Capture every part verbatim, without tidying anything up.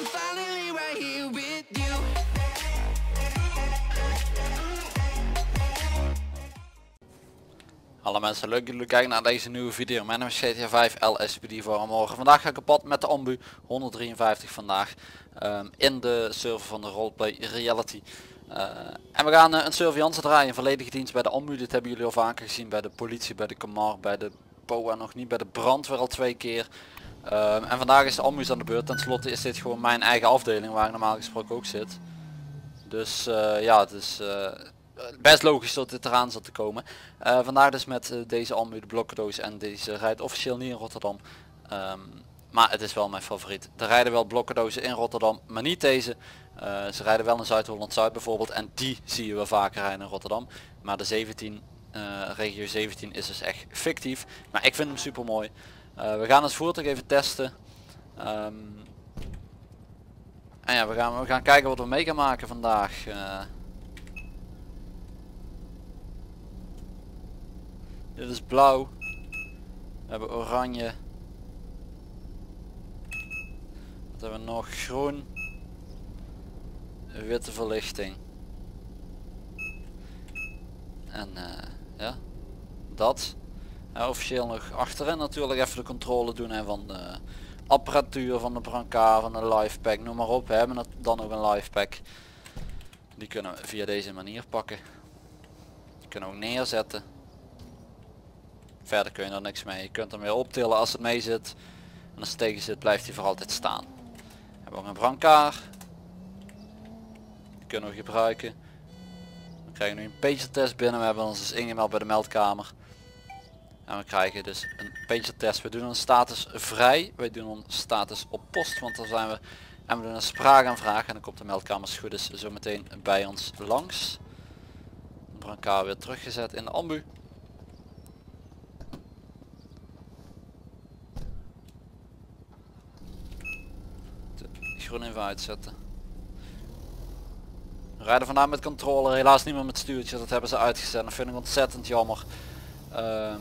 I'm finally right here with you. Hallo mensen, leuk dat jullie kijken naar deze nieuwe video. Mijn naam is G T A vijf L S P D voor morgen. Vandaag ga ik op pad met de ambu honderddrieënvijftig vandaag um, in de server van de roleplay reality. Uh, en we gaan uh, een surveillance draaien, een volledige dienst bij de ambu. Dit hebben jullie al vaker gezien bij de politie, bij de Camar, bij de P O A nog niet, bij de brandweer al twee keer. Uh, en vandaag is de ambu's aan de beurt. Ten slotte is dit gewoon mijn eigen afdeling waar ik normaal gesproken ook zit. Dus uh, ja, het is uh, best logisch dat dit eraan zat te komen. Uh, vandaag dus met uh, deze ambu, de blokkendoos, en deze rijdt officieel niet in Rotterdam. Um, maar het is wel mijn favoriet. Er rijden wel blokkendozen in Rotterdam, maar niet deze. Uh, ze rijden wel in Zuid-Holland-Zuid bijvoorbeeld en die zie je wel vaker rijden in Rotterdam. Maar de zeventien, uh, regio zeventien is dus echt fictief. Maar ik vind hem super mooi. Uh, we gaan het voertuig even testen. Um, en ja, we gaan, we gaan kijken wat we mee gaan maken vandaag. Uh, dit is blauw. We hebben oranje. Wat hebben we nog? Groen. Witte verlichting. En uh, ja, dat. Uh, officieel nog achterin natuurlijk even de controle doen hè, van de apparatuur, van de brancard, van de lifepack, noem maar op. We hebben dan ook een lifepack. Die kunnen we via deze manier pakken. Die kunnen we ook neerzetten. Verder kun je er niks mee. Je kunt hem weer optillen als het mee zit. En als het tegen zit blijft hij voor altijd staan. We hebben ook een brancard. Die kunnen we gebruiken. We krijgen nu een pagertest binnen. We hebben ons dus ingemeld bij de meldkamer. En we krijgen dus een pagertest. We doen een status vrij. We doen een status op post. Want dan zijn we... En we doen een spraakaanvraag. En dan komt de meldkamer als het goed is zo meteen bij ons langs. De brancard weer teruggezet in de ambu. De groen even uitzetten. We rijden vandaag met controller. Helaas niet meer met stuurtje. Dat hebben ze uitgezet. Dat vind ik ontzettend jammer. Um,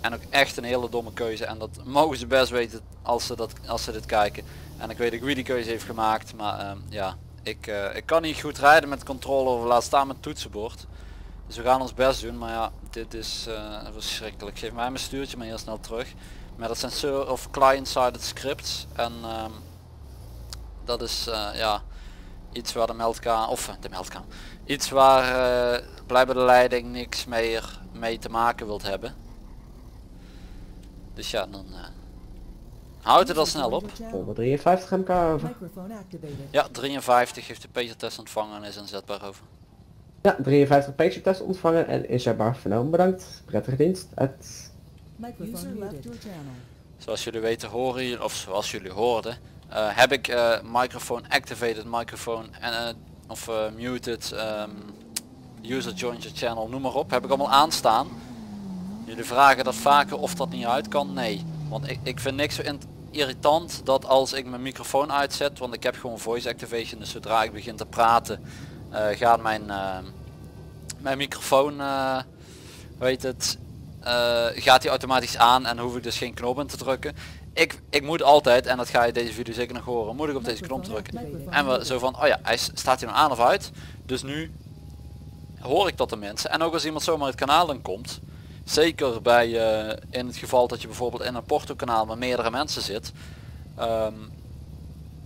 En ook echt een hele domme keuze. En dat mogen ze best weten als ze, dat, als ze dit kijken. En ik weet ook wie die keuze heeft gemaakt. Maar um, ja, ik, uh, ik kan niet goed rijden met controller of laat staan met toetsenbord. Dus we gaan ons best doen. Maar ja, dit is uh, verschrikkelijk. Geef mij mijn stuurtje maar heel snel terug. Met het sensor of client-sided scripts. En um, dat is uh, ja, iets waar de meldkamer... Of de meldkamer. Iets waar uh, blijkbaar de leiding niks meer mee te maken wilt hebben. Dus ja, dan uh, houdt het al snel op. Oh, drieënvijftig M K over. Ja, drieënvijftig heeft de pagertest ontvangen en is inzetbaar over. Ja, drieënvijftig pagertest ontvangen en inzetbaar vernomen. Bedankt. Prettige dienst. Het... Zoals jullie weten horen jullie, of zoals jullie hoorden, uh, heb ik uh, microphone activated, microphone en uh, of uh, muted, um, user joined your channel, noem maar op. Heb ik allemaal aanstaan. Jullie vragen dat vaker of dat niet uit kan? Nee. Want ik, ik vind niks zo irritant dat als ik mijn microfoon uitzet. Want ik heb gewoon voice activation. Dus zodra ik begin te praten uh, gaat mijn, uh, mijn microfoon, uh, weet het, uh, gaat die automatisch aan. En hoef ik dus geen knop in te drukken. Ik, ik moet altijd, en dat ga je deze video zeker nog horen, moet ik op deze knop drukken. En we zo van, oh ja, hij staat hier nog aan of uit. Dus nu hoor ik dat de mensen. En ook als iemand zomaar het kanaal dan komt. Zeker bij uh, in het geval dat je bijvoorbeeld in een portokanaal met meerdere mensen zit. Um,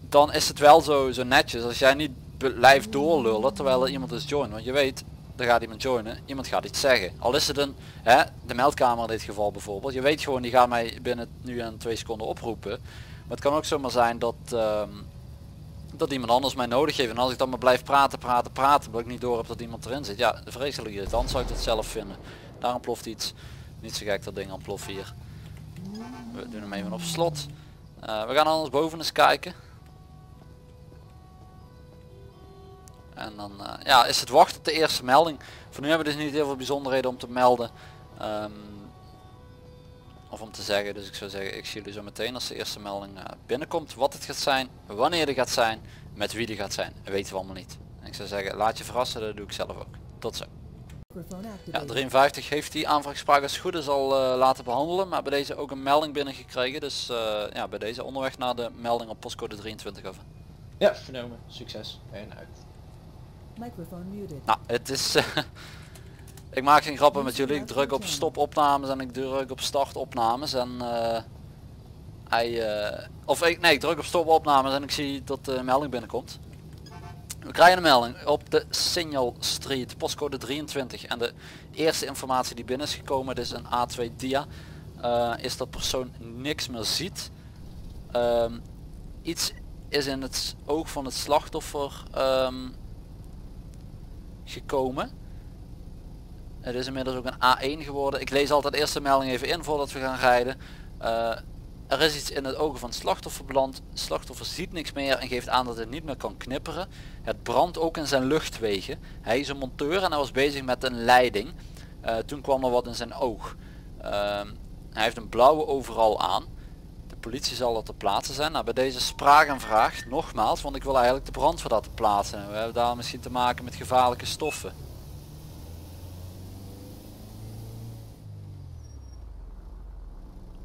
dan is het wel zo, zo netjes als jij niet blijft doorlullen terwijl er iemand is joinen. Want je weet, er gaat iemand joinen, iemand gaat iets zeggen. Al is het een, hè, de meldkamer in dit geval bijvoorbeeld. Je weet gewoon, die gaat mij binnen nu en twee seconden oproepen. Maar het kan ook zomaar zijn dat, um, dat iemand anders mij nodig heeft. En als ik dan maar blijf praten, praten, praten, omdat ik niet door heb dat iemand erin zit. Ja, vreselijk irritant, zou ik dat zelf vinden. Daar ontploft iets. Niet zo gek dat ding ontploft hier. We doen hem even op slot. Uh, we gaan anders boven eens kijken. En dan uh, ja, is het wachten op de eerste melding. Voor nu hebben we dus niet heel veel bijzonderheden om te melden. Um, of om te zeggen. Dus ik zou zeggen, ik zie jullie zo meteen als de eerste melding uh, binnenkomt. Wat het gaat zijn, wanneer die gaat zijn, met wie die gaat zijn. Dat weten we allemaal niet. En ik zou zeggen, laat je verrassen. Dat doe ik zelf ook. Tot zo. Ja, drieënvijftig heeft die aanvraagspraak als het goed is al uh, laten behandelen, maar bij deze ook een melding binnengekregen. Dus uh, ja, bij deze onderweg naar de melding op postcode drieëntwintig over. Ja, vernomen. Succes. En uit. Microphone muted. Nou, het is... Uh, ik maak geen grappen met jullie. Ik druk op stop opnames en ik druk op start opnames. En... Uh, hij... Uh, of ik... Nee, ik druk op stop opnames en ik zie dat de melding binnenkomt. We krijgen een melding op de Signal Street, postcode drieëntwintig. En de eerste informatie die binnen is gekomen, dit is een A twee dia, uh, is dat persoon niks meer ziet. Um, iets is in het oog van het slachtoffer um, gekomen. Het is inmiddels ook een A één geworden. Ik lees altijd eerst de melding even in voordat we gaan rijden. Uh, er is iets in het ogen van het slachtoffer beland. Het slachtoffer ziet niks meer en geeft aan dat het niet meer kan knipperen. Het brandt ook in zijn luchtwegen. Hij is een monteur en hij was bezig met een leiding. Uh, toen kwam er wat in zijn oog. Uh, hij heeft een blauwe overal aan. De politie zal er te plaatsen zijn. Nou, bij deze spraak en vraag, nogmaals, want ik wil eigenlijk de brandweer te plaatsen. We hebben daar misschien te maken met gevaarlijke stoffen.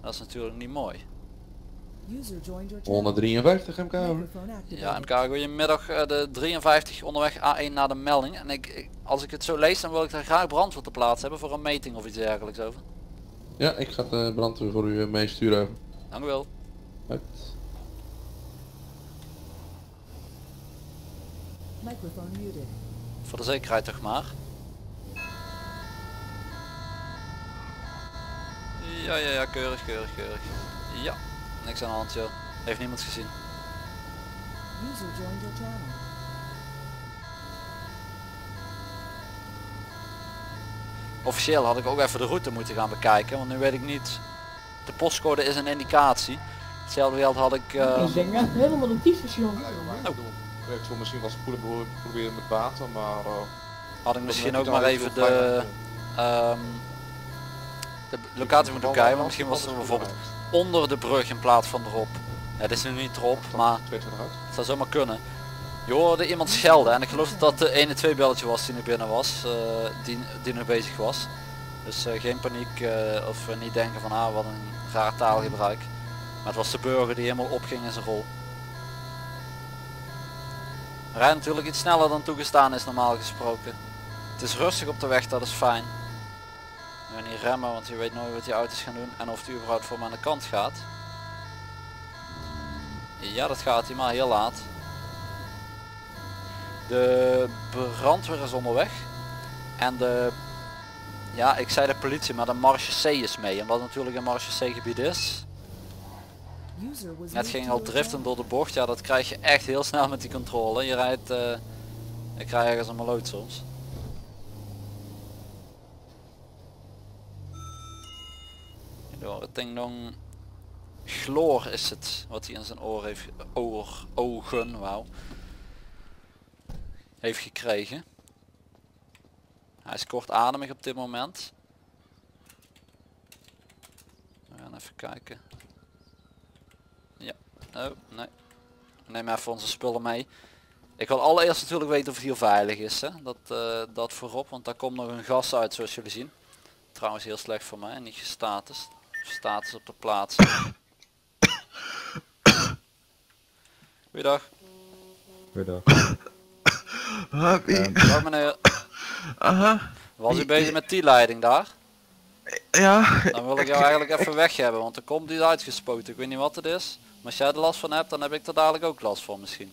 Dat is natuurlijk niet mooi. honderddrieënvijftig M K. Ja, M K, goedemiddag. De drieënvijftig onderweg A één naar de melding. En ik, als ik het zo lees, dan wil ik daar graag brandweer te plaatsen hebben voor een meting of iets dergelijks over. Ja, ik ga de brandweer voor u meesturen over. Dank u wel. Uit. Voor de zekerheid toch maar. Ja, ja, ja, keurig, keurig, keurig. Ja. Niks aan de hand, joh. Heeft niemand gezien. Officieel had ik ook even de route moeten gaan bekijken, want nu weet ik niet. De postcode is een indicatie. Hetzelfde geld had ik... Uh... Ik denk echt helemaal een tyfus, jongen. Ik zou misschien wel spoelen proberen met water, maar... Uh... Had ik misschien ook maar even de... Um, de locatie moeten bekijken, want misschien was het bijvoorbeeld... onder de brug in plaats van erop. Het is nu niet erop, maar het zou zomaar kunnen. Je hoorde iemand schelden en ik geloof dat dat de een en twee belletje was die nu binnen was, uh, die, die nu bezig was. Dus uh, geen paniek uh, of niet denken van ah, wat een raar taalgebruik. Maar het was de burger die helemaal opging in zijn rol. Rijdt natuurlijk iets sneller dan toegestaan is normaal gesproken. Het is rustig op de weg, dat is fijn. En niet remmen, want je weet nooit wat die auto's gaan doen en of die überhaupt voor me aan de kant gaat. Ja, dat gaat hij, maar heel laat. De brandweer is onderweg. En de... Ja, ik zei de politie, maar de Marge C is mee. En wat natuurlijk een Marge C gebied is. Het ging al driften door de bocht. Ja, dat krijg je echt heel snel met die controle. Je rijdt... Uh... Ik krijg ergens een maloot soms. Ding dong. Chloor is het wat hij in zijn oor heeft, oor, ogen, wauw, heeft gekregen. Hij is kortademig op dit moment. We gaan even kijken. Ja, oh, nee. We nemen even onze spullen mee. Ik wil allereerst natuurlijk weten of het hier veilig is, hè? Dat, uh, dat voorop, want daar komt nog een gas uit zoals jullie zien. Trouwens heel slecht voor mij, niet gestatus. Status op de plaats. Goeiedag. Goeiedag. Um, dag meneer. Aha. Was u bezig met die leiding daar? Ja. Dan wil ik jou eigenlijk even weg hebben, want er komt iets uitgespoten. Ik weet niet wat het is. Maar als jij er last van hebt, dan heb ik er dadelijk ook last van misschien.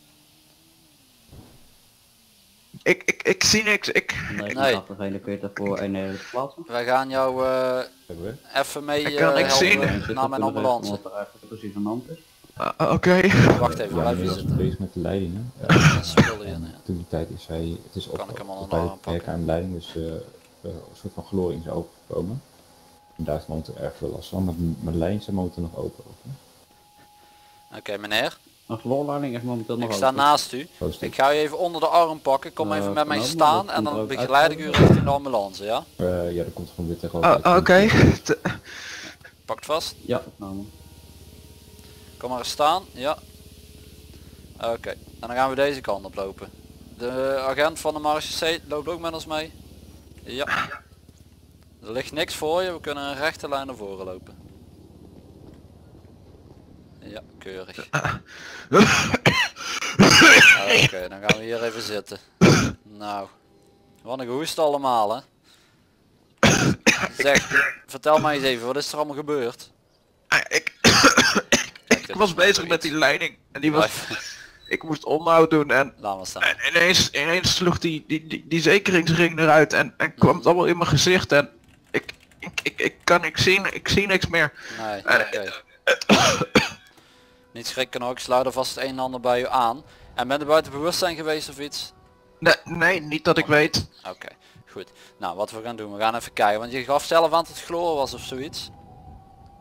Ik, ik, ik zie niks, ik... Nee, ik nee. Kun je daarvoor een hele plaats. Wij gaan jou uh, even mee uh, helpen zien. Naar mijn ambulance. Wat er eigenlijk precies aan de hand is. Uh, Oké. Okay. Wacht even, blijf je zitten. Bezig met de leiding, hè? Ja, ja, spullen, ja. Toen die tijd is hij... Het is op, op de werken aan de leiding, dus uh, een soort van glorie in zijn ogen gekomen. En daar is de motor erg veel last van, maar mijn lijn zijn motor nog open. Oké, okay, meneer. Een gloorleiding is momenteel nog. Ik sta naast u. Ik ga u even onder de arm pakken. Kom even met mij staan en dan begeleid ik u richting de ambulance, ja? Ja, dat komt gewoon weer tegenover. Oké. Pakt vast. Ja, opname. Kom maar eens staan, ja. Oké, en dan gaan we deze kant op lopen. De agent van de Marge C loopt ook met ons mee. Ja. Er ligt niks voor je, we kunnen een rechte lijn naar voren lopen. Ja, keurig. Oké, dan gaan we hier even zitten. Nou, wat een gehoest allemaal, hè. Zeg, vertel mij eens even, wat is er allemaal gebeurd? Ik, Kijk, ik was bezig met die leiding en die was... Ik moest onderhoud doen en, en ineens, ineens sloeg die, die, die, die zekeringsring eruit en, en kwam het allemaal in mijn gezicht en ik, ik, ik, ik kan niks zien, ik zie niks meer. Nee, en, okay. het, Niet schrikken hoor, ik sluit er vast het een en ander bij u aan. En ben je buiten bewustzijn geweest of iets? Nee, nee niet dat ik weet. Oké, okay, goed. Nou, wat we gaan doen, we gaan even kijken, want je gaf zelf aan dat het chloor was of zoiets.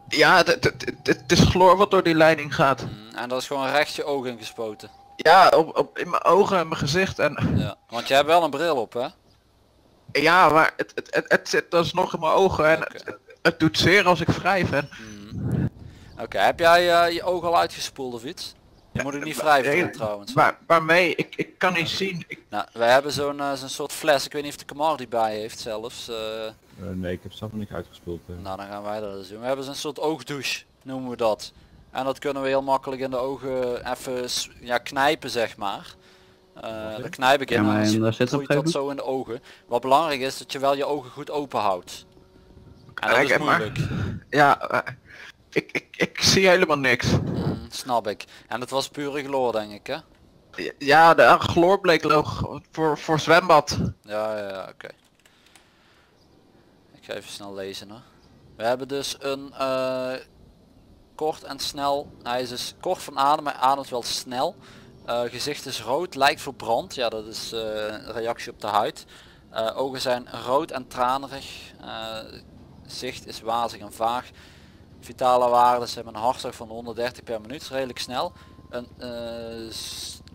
Ja, het is chloor wat door die leiding gaat. Mm, en dat is gewoon recht je ogen gespoten. Ja, op, op, in mijn ogen en mijn gezicht en... Ja, want je hebt wel een bril op, hè? Ja, maar het, het, het, het zit alsnog in mijn ogen en okay. het, het, het doet zeer als ik wrijf. Mm. Oké, okay, heb jij uh, je ogen al uitgespoeld of iets? Je ja, moet ik niet wrijven nee, trouwens. Maar waarmee? Ik, ik kan niet zien. Ik... Nou, wij hebben zo'n uh, zo'n soort fles. Ik weet niet of de Camar die bij heeft zelfs. Uh... Uh, nee, ik heb zelf niet uitgespoeld. Hè. Nou, dan gaan wij dat eens doen. We hebben zo'n soort oogdouche, noemen we dat. En dat kunnen we heel makkelijk in de ogen even ja, knijpen, zeg maar. Uh, dat knijp ik in, ja, en dan zit je dat zo in de ogen. Wat belangrijk is, dat je wel je ogen goed open houdt. En dat is moeilijk. Maar... Ja, uh, ik, ik, ik zie helemaal niks. Mm, snap ik. En het was pure chloor, denk ik, hè? Ja, de chloor bleek loog voor, voor zwembad. Ja, ja, oké. Okay. Ik ga even snel lezen, hè. We hebben dus een uh, kort en snel, hij is dus kort van adem, hij ademt wel snel. Uh, gezicht is rood, lijkt verbrand, ja dat is uh, een reactie op de huid. Uh, ogen zijn rood en tranerig, uh, zicht is wazig en vaag. Vitale waarden, ze hebben een hartslag van honderddertig per minuut, redelijk snel. Een uh,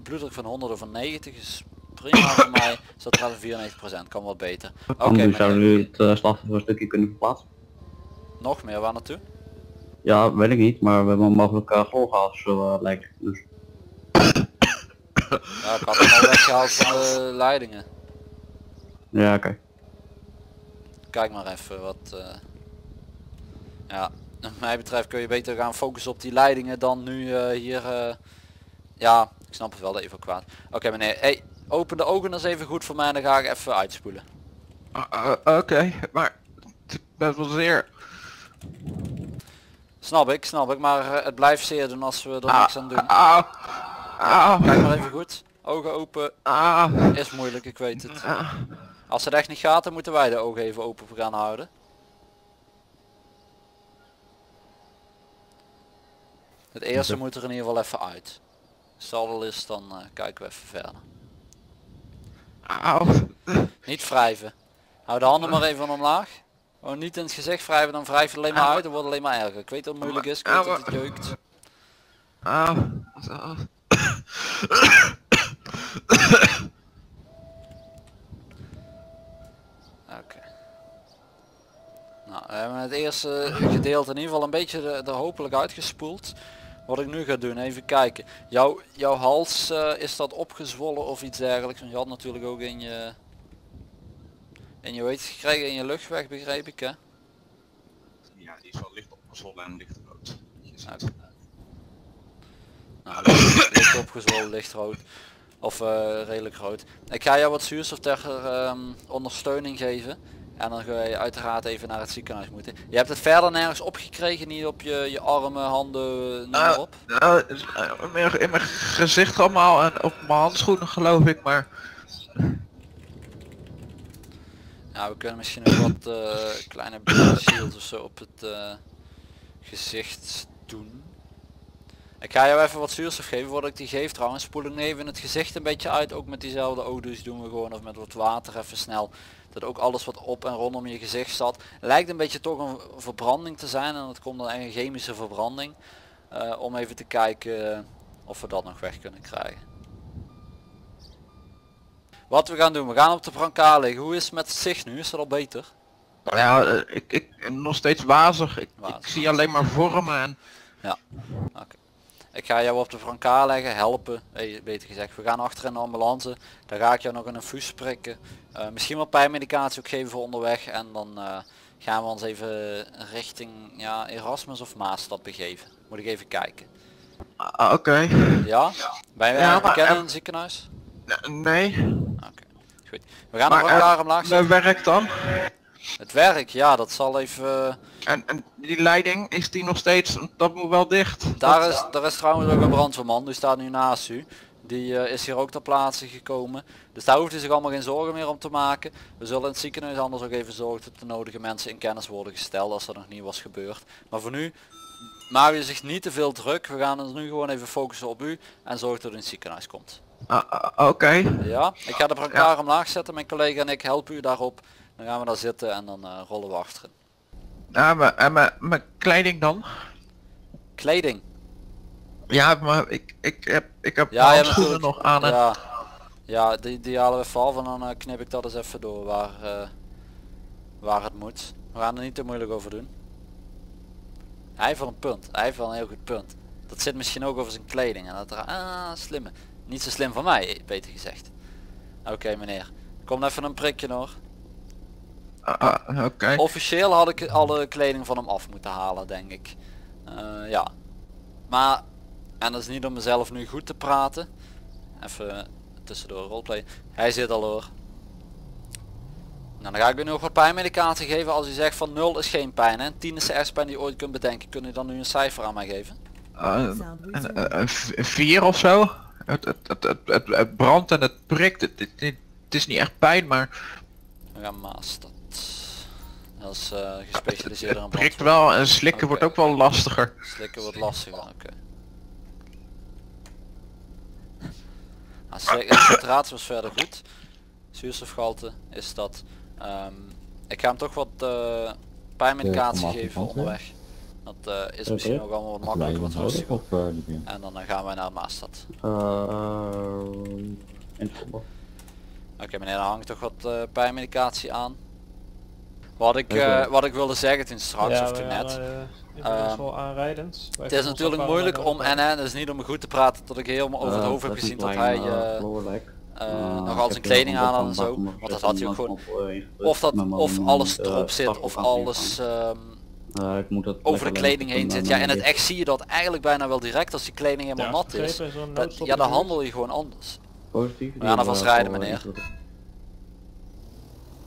bloeddruk van honderd over negentig is prima voor mij. Zo gaat het vierennegentig procent, kan wel beter. Oké, okay, zouden nu het uh, slachtoffer een stukje kunnen verplaatsen? Nog meer, waar naartoe? Ja, weet ik niet, maar we hebben mogelijk uh, chloorgas uh, lijkt dus. Ja, ik had hem al weggehaald van de leidingen. Ja, oké. Okay. Kijk maar even wat... Uh... Ja. Wat mij betreft kun je beter gaan focussen op die leidingen dan nu uh, hier... Uh... Ja, ik snap het wel even kwaad. Oké okay, meneer, hey, open de ogen eens even goed voor mij en dan ga ik even uitspoelen. Uh, uh, Oké, okay, maar het best wel zeer. Snap ik, snap ik, maar uh, het blijft zeer doen als we er ah, niks aan doen. Ah, ah, kijk maar even goed, ogen open. Ah, is moeilijk, ik weet het. Ah, als het echt niet gaat, dan moeten wij de ogen even open gaan houden. Het eerste moet er in ieder geval even uit. Zal is, dan uh, kijken we even verder. Au. Niet wrijven. Hou de handen maar even omlaag. Oh, niet in het gezicht wrijven, dan wrijf je alleen maar uit en wordt alleen maar erger. Ik weet dat het moeilijk is, ik weet dat het jeukt. Au. Au. Nou, we hebben het eerste gedeelte in ieder geval een beetje er hopelijk uitgespoeld. Wat ik nu ga doen, even kijken. Jouw, jouw hals, uh, is dat opgezwollen of iets dergelijks? Want je had natuurlijk ook in je... In je weet gekregen, in je luchtweg begreep ik, hè? Ja, die is wel licht opgezwollen en licht rood. Okay. Nou, licht, licht opgezwollen, licht rood. Of uh, redelijk rood. Ik ga jou wat zuurstof ter um, ondersteuning geven. En dan ga je uiteraard even naar het ziekenhuis moeten. Je hebt het verder nergens opgekregen, niet op je, je armen, handen, noem maar op? Nou, uh, in mijn gezicht allemaal en op mijn handschoenen geloof ik, maar... Nou, we kunnen misschien nog wat uh, kleine shields of zo op het uh, gezicht doen. Ik ga jou even wat zuurstof geven, voordat ik die geef trouwens. Spoel ik even het gezicht een beetje uit, ook met diezelfde oogdouche doen we gewoon, of met wat water even snel. Dat ook alles wat op en rondom je gezicht zat, lijkt een beetje toch een verbranding te zijn. En dat komt dan een chemische verbranding. Uh, om even te kijken of we dat nog weg kunnen krijgen. Wat we gaan doen, we gaan op de brancard liggen. Hoe is het met het zicht nu? Is dat al beter? Ja, ik, ik nog steeds wazig. Ik, wazig. ik zie alleen maar vormen. En... Ja, oké. Okay. Ik ga jou op de brancard leggen, helpen, beter gezegd. We gaan achter in de ambulance, dan ga ik jou nog een infuus prikken. Uh, misschien wat pijnmedicatie ook geven voor onderweg en dan uh, gaan we ons even richting ja, Erasmus of Maasstad begeven. Moet ik even kijken. Uh, Oké. Okay. Ja? Ben je ja, bekend in het ziekenhuis? Nee. Oké, okay. Goed. We gaan nog een paar omlaag zetten. Het werk dan? Het werk, ja, dat zal even... Uh... En, en die leiding, is die nog steeds, dat moet wel dicht. Daar dat... is, daar is trouwens ook een brandweerman, die staat nu naast u. Die uh, is hier ook ter plaatse gekomen. Dus daar hoeft u zich allemaal geen zorgen meer om te maken. We zullen in het ziekenhuis anders ook even zorgen dat de nodige mensen in kennis worden gesteld als dat nog niet was gebeurd. Maar voor nu, maak u zich niet te veel druk. We gaan ons nu gewoon even focussen op u en zorg dat u in het ziekenhuis komt. Uh, uh, Oké. Okay. Ja, ik ga de brancard ja. omlaag zetten. Mijn collega en ik helpen u daarop. Dan gaan we daar zitten en dan uh, rollen we achterin. Ja, en mijn kleding dan? Kleding? Ja, maar ik, ik heb, ik heb ja, handschoenen nog aan het... Ja, ja die, die halen we even af en dan uh, knip ik dat eens even door waar, uh, waar het moet. We gaan er niet te moeilijk over doen. Hij heeft wel een punt, hij heeft wel een heel goed punt. Dat zit misschien ook over zijn kleding en dat er... Ah, slimme. Niet zo slim van mij, beter gezegd. Oké okay, meneer, kom even een prikje hoor. Uh, uh, okay. Officieel had ik alle kleding van hem af moeten halen, denk ik. Uh, ja. Maar, en dat is niet om mezelf nu goed te praten. Even tussendoor roleplay. Hij zit al hoor. Nou, dan ga ik u nog wat pijnmedicatie geven. Als u zegt van nul is geen pijn en tien is de ergste pijn die je ooit kunt bedenken. Kun u dan nu een cijfer aan mij geven? Uh, uh, uh, vier of zo? Het, het, het, het, het, het brandt en het prikt. Het, het, het, het is niet echt pijn, maar... Ja, Maasstad. Dat is uh, gespecialiseerd aan brandweer. Het prikt wel en slikken okay. wordt ook wel lastiger. Slikken wordt lastiger, oké. Okay. Nou, slikken, concentratie was verder goed. Zuurstofgehalte is dat. Um, ik ga hem toch wat uh, pijnmedicatie geven onderweg. Dat uh, is misschien ook allemaal wat makkelijker, wat rustiger. En dan uh, gaan wij naar Maasstad. Uh, Oké okay, meneer, daar hangt toch wat uh, pijnmedicatie aan. Wat ik, uh, wat ik wilde zeggen toen straks ja, of toen net. Uh, um, aanrijdend. Het is natuurlijk moeilijk om, en hè, dus niet om me goed te praten tot ik helemaal over het hoofd heb gezien dat hij nog al zijn kleding aan had en zo. Want dat had hij ook gewoon, of dat, of alles erop zit of alles over de kleding heen zit. Ja, in het echt zie je dat eigenlijk bijna wel direct als die kleding helemaal nat is. Ja, dan handel je gewoon anders. We gaan alvast rijden meneer.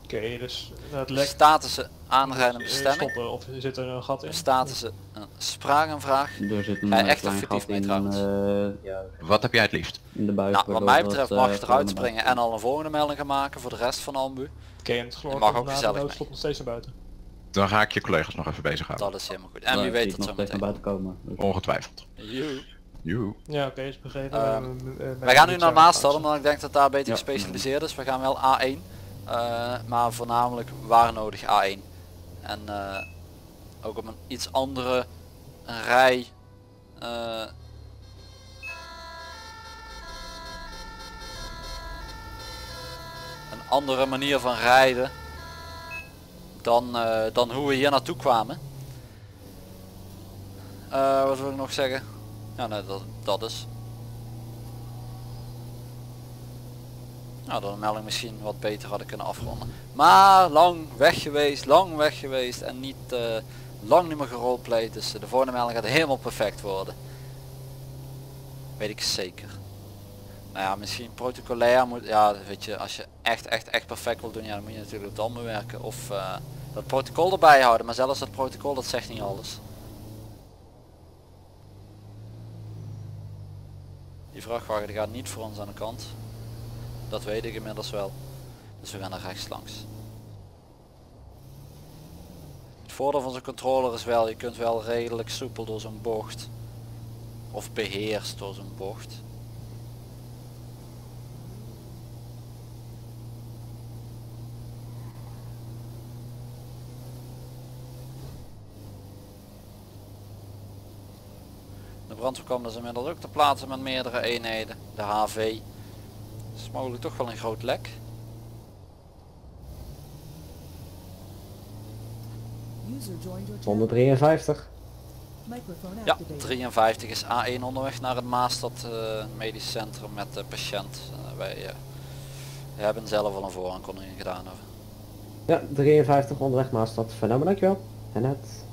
Oké, okay, dus het lek... Statussen aanrijden en bestemming. Stoppen, of zit er een gat in? Statussen, uh, spraak en vraag. Er zit een echt effectief mee trouwens. Uh, ja. Wat heb jij het liefst? In de buik, nou, wat mij betreft mag je uh, eruit springen en al een volgende melding gaan maken voor de rest van ambu. Oké, okay, en het geloof mag ook gezellig stopt nog steeds naar buiten. Dan ga ik je collega's nog even bezighouden. Dat is helemaal goed. En wie ja, weet dat zo meteen. Buiten komen, dus. Ongetwijfeld. You. You. Ja, oké, okay, is begrepen. Um, uh, wij gaan nu naar Maasstad, omdat ik denk dat daar beter gespecialiseerd is. We gaan wel A één. Uh, maar voornamelijk waar nodig A één en uh, ook op een iets andere rij uh... een andere manier van rijden dan, uh, dan hoe we hier naartoe kwamen. Uh, wat wil ik nog zeggen? Ja, nee, dat, dat is. Nou, door een melding misschien wat beter hadden kunnen afronden. Maar lang weg geweest, lang weg geweest en niet uh, lang niet meer geroleplayed. Dus de volgende melding gaat helemaal perfect worden. Weet ik zeker. Nou ja, misschien protocolair moet... Ja, weet je, als je echt, echt, echt perfect wil doen, ja, dan moet je natuurlijk op de ambu werken. Of uh, dat protocol erbij houden. Maar zelfs dat protocol, dat zegt niet alles. Die vrachtwagen die gaat niet voor ons aan de kant. Dat weet ik inmiddels wel. Dus we gaan er rechts langs. Het voordeel van zo'n controller is wel, je kunt wel redelijk soepel door zo'n bocht. Of beheerst door zo'n bocht. De brandweer kwam dus inmiddels ook te plaatsen met meerdere eenheden. De H V. Dat is mogelijk toch wel een groot lek. honderddrieënvijftig. Ja, drieënvijftig is A één onderweg naar het Maasstad uh, medisch centrum met de patiënt. Uh, wij uh, hebben zelf al een vooraankondiging gedaan. Of? Ja, drieënvijftig onderweg Maasstad. Fenomen, dankjewel. En het.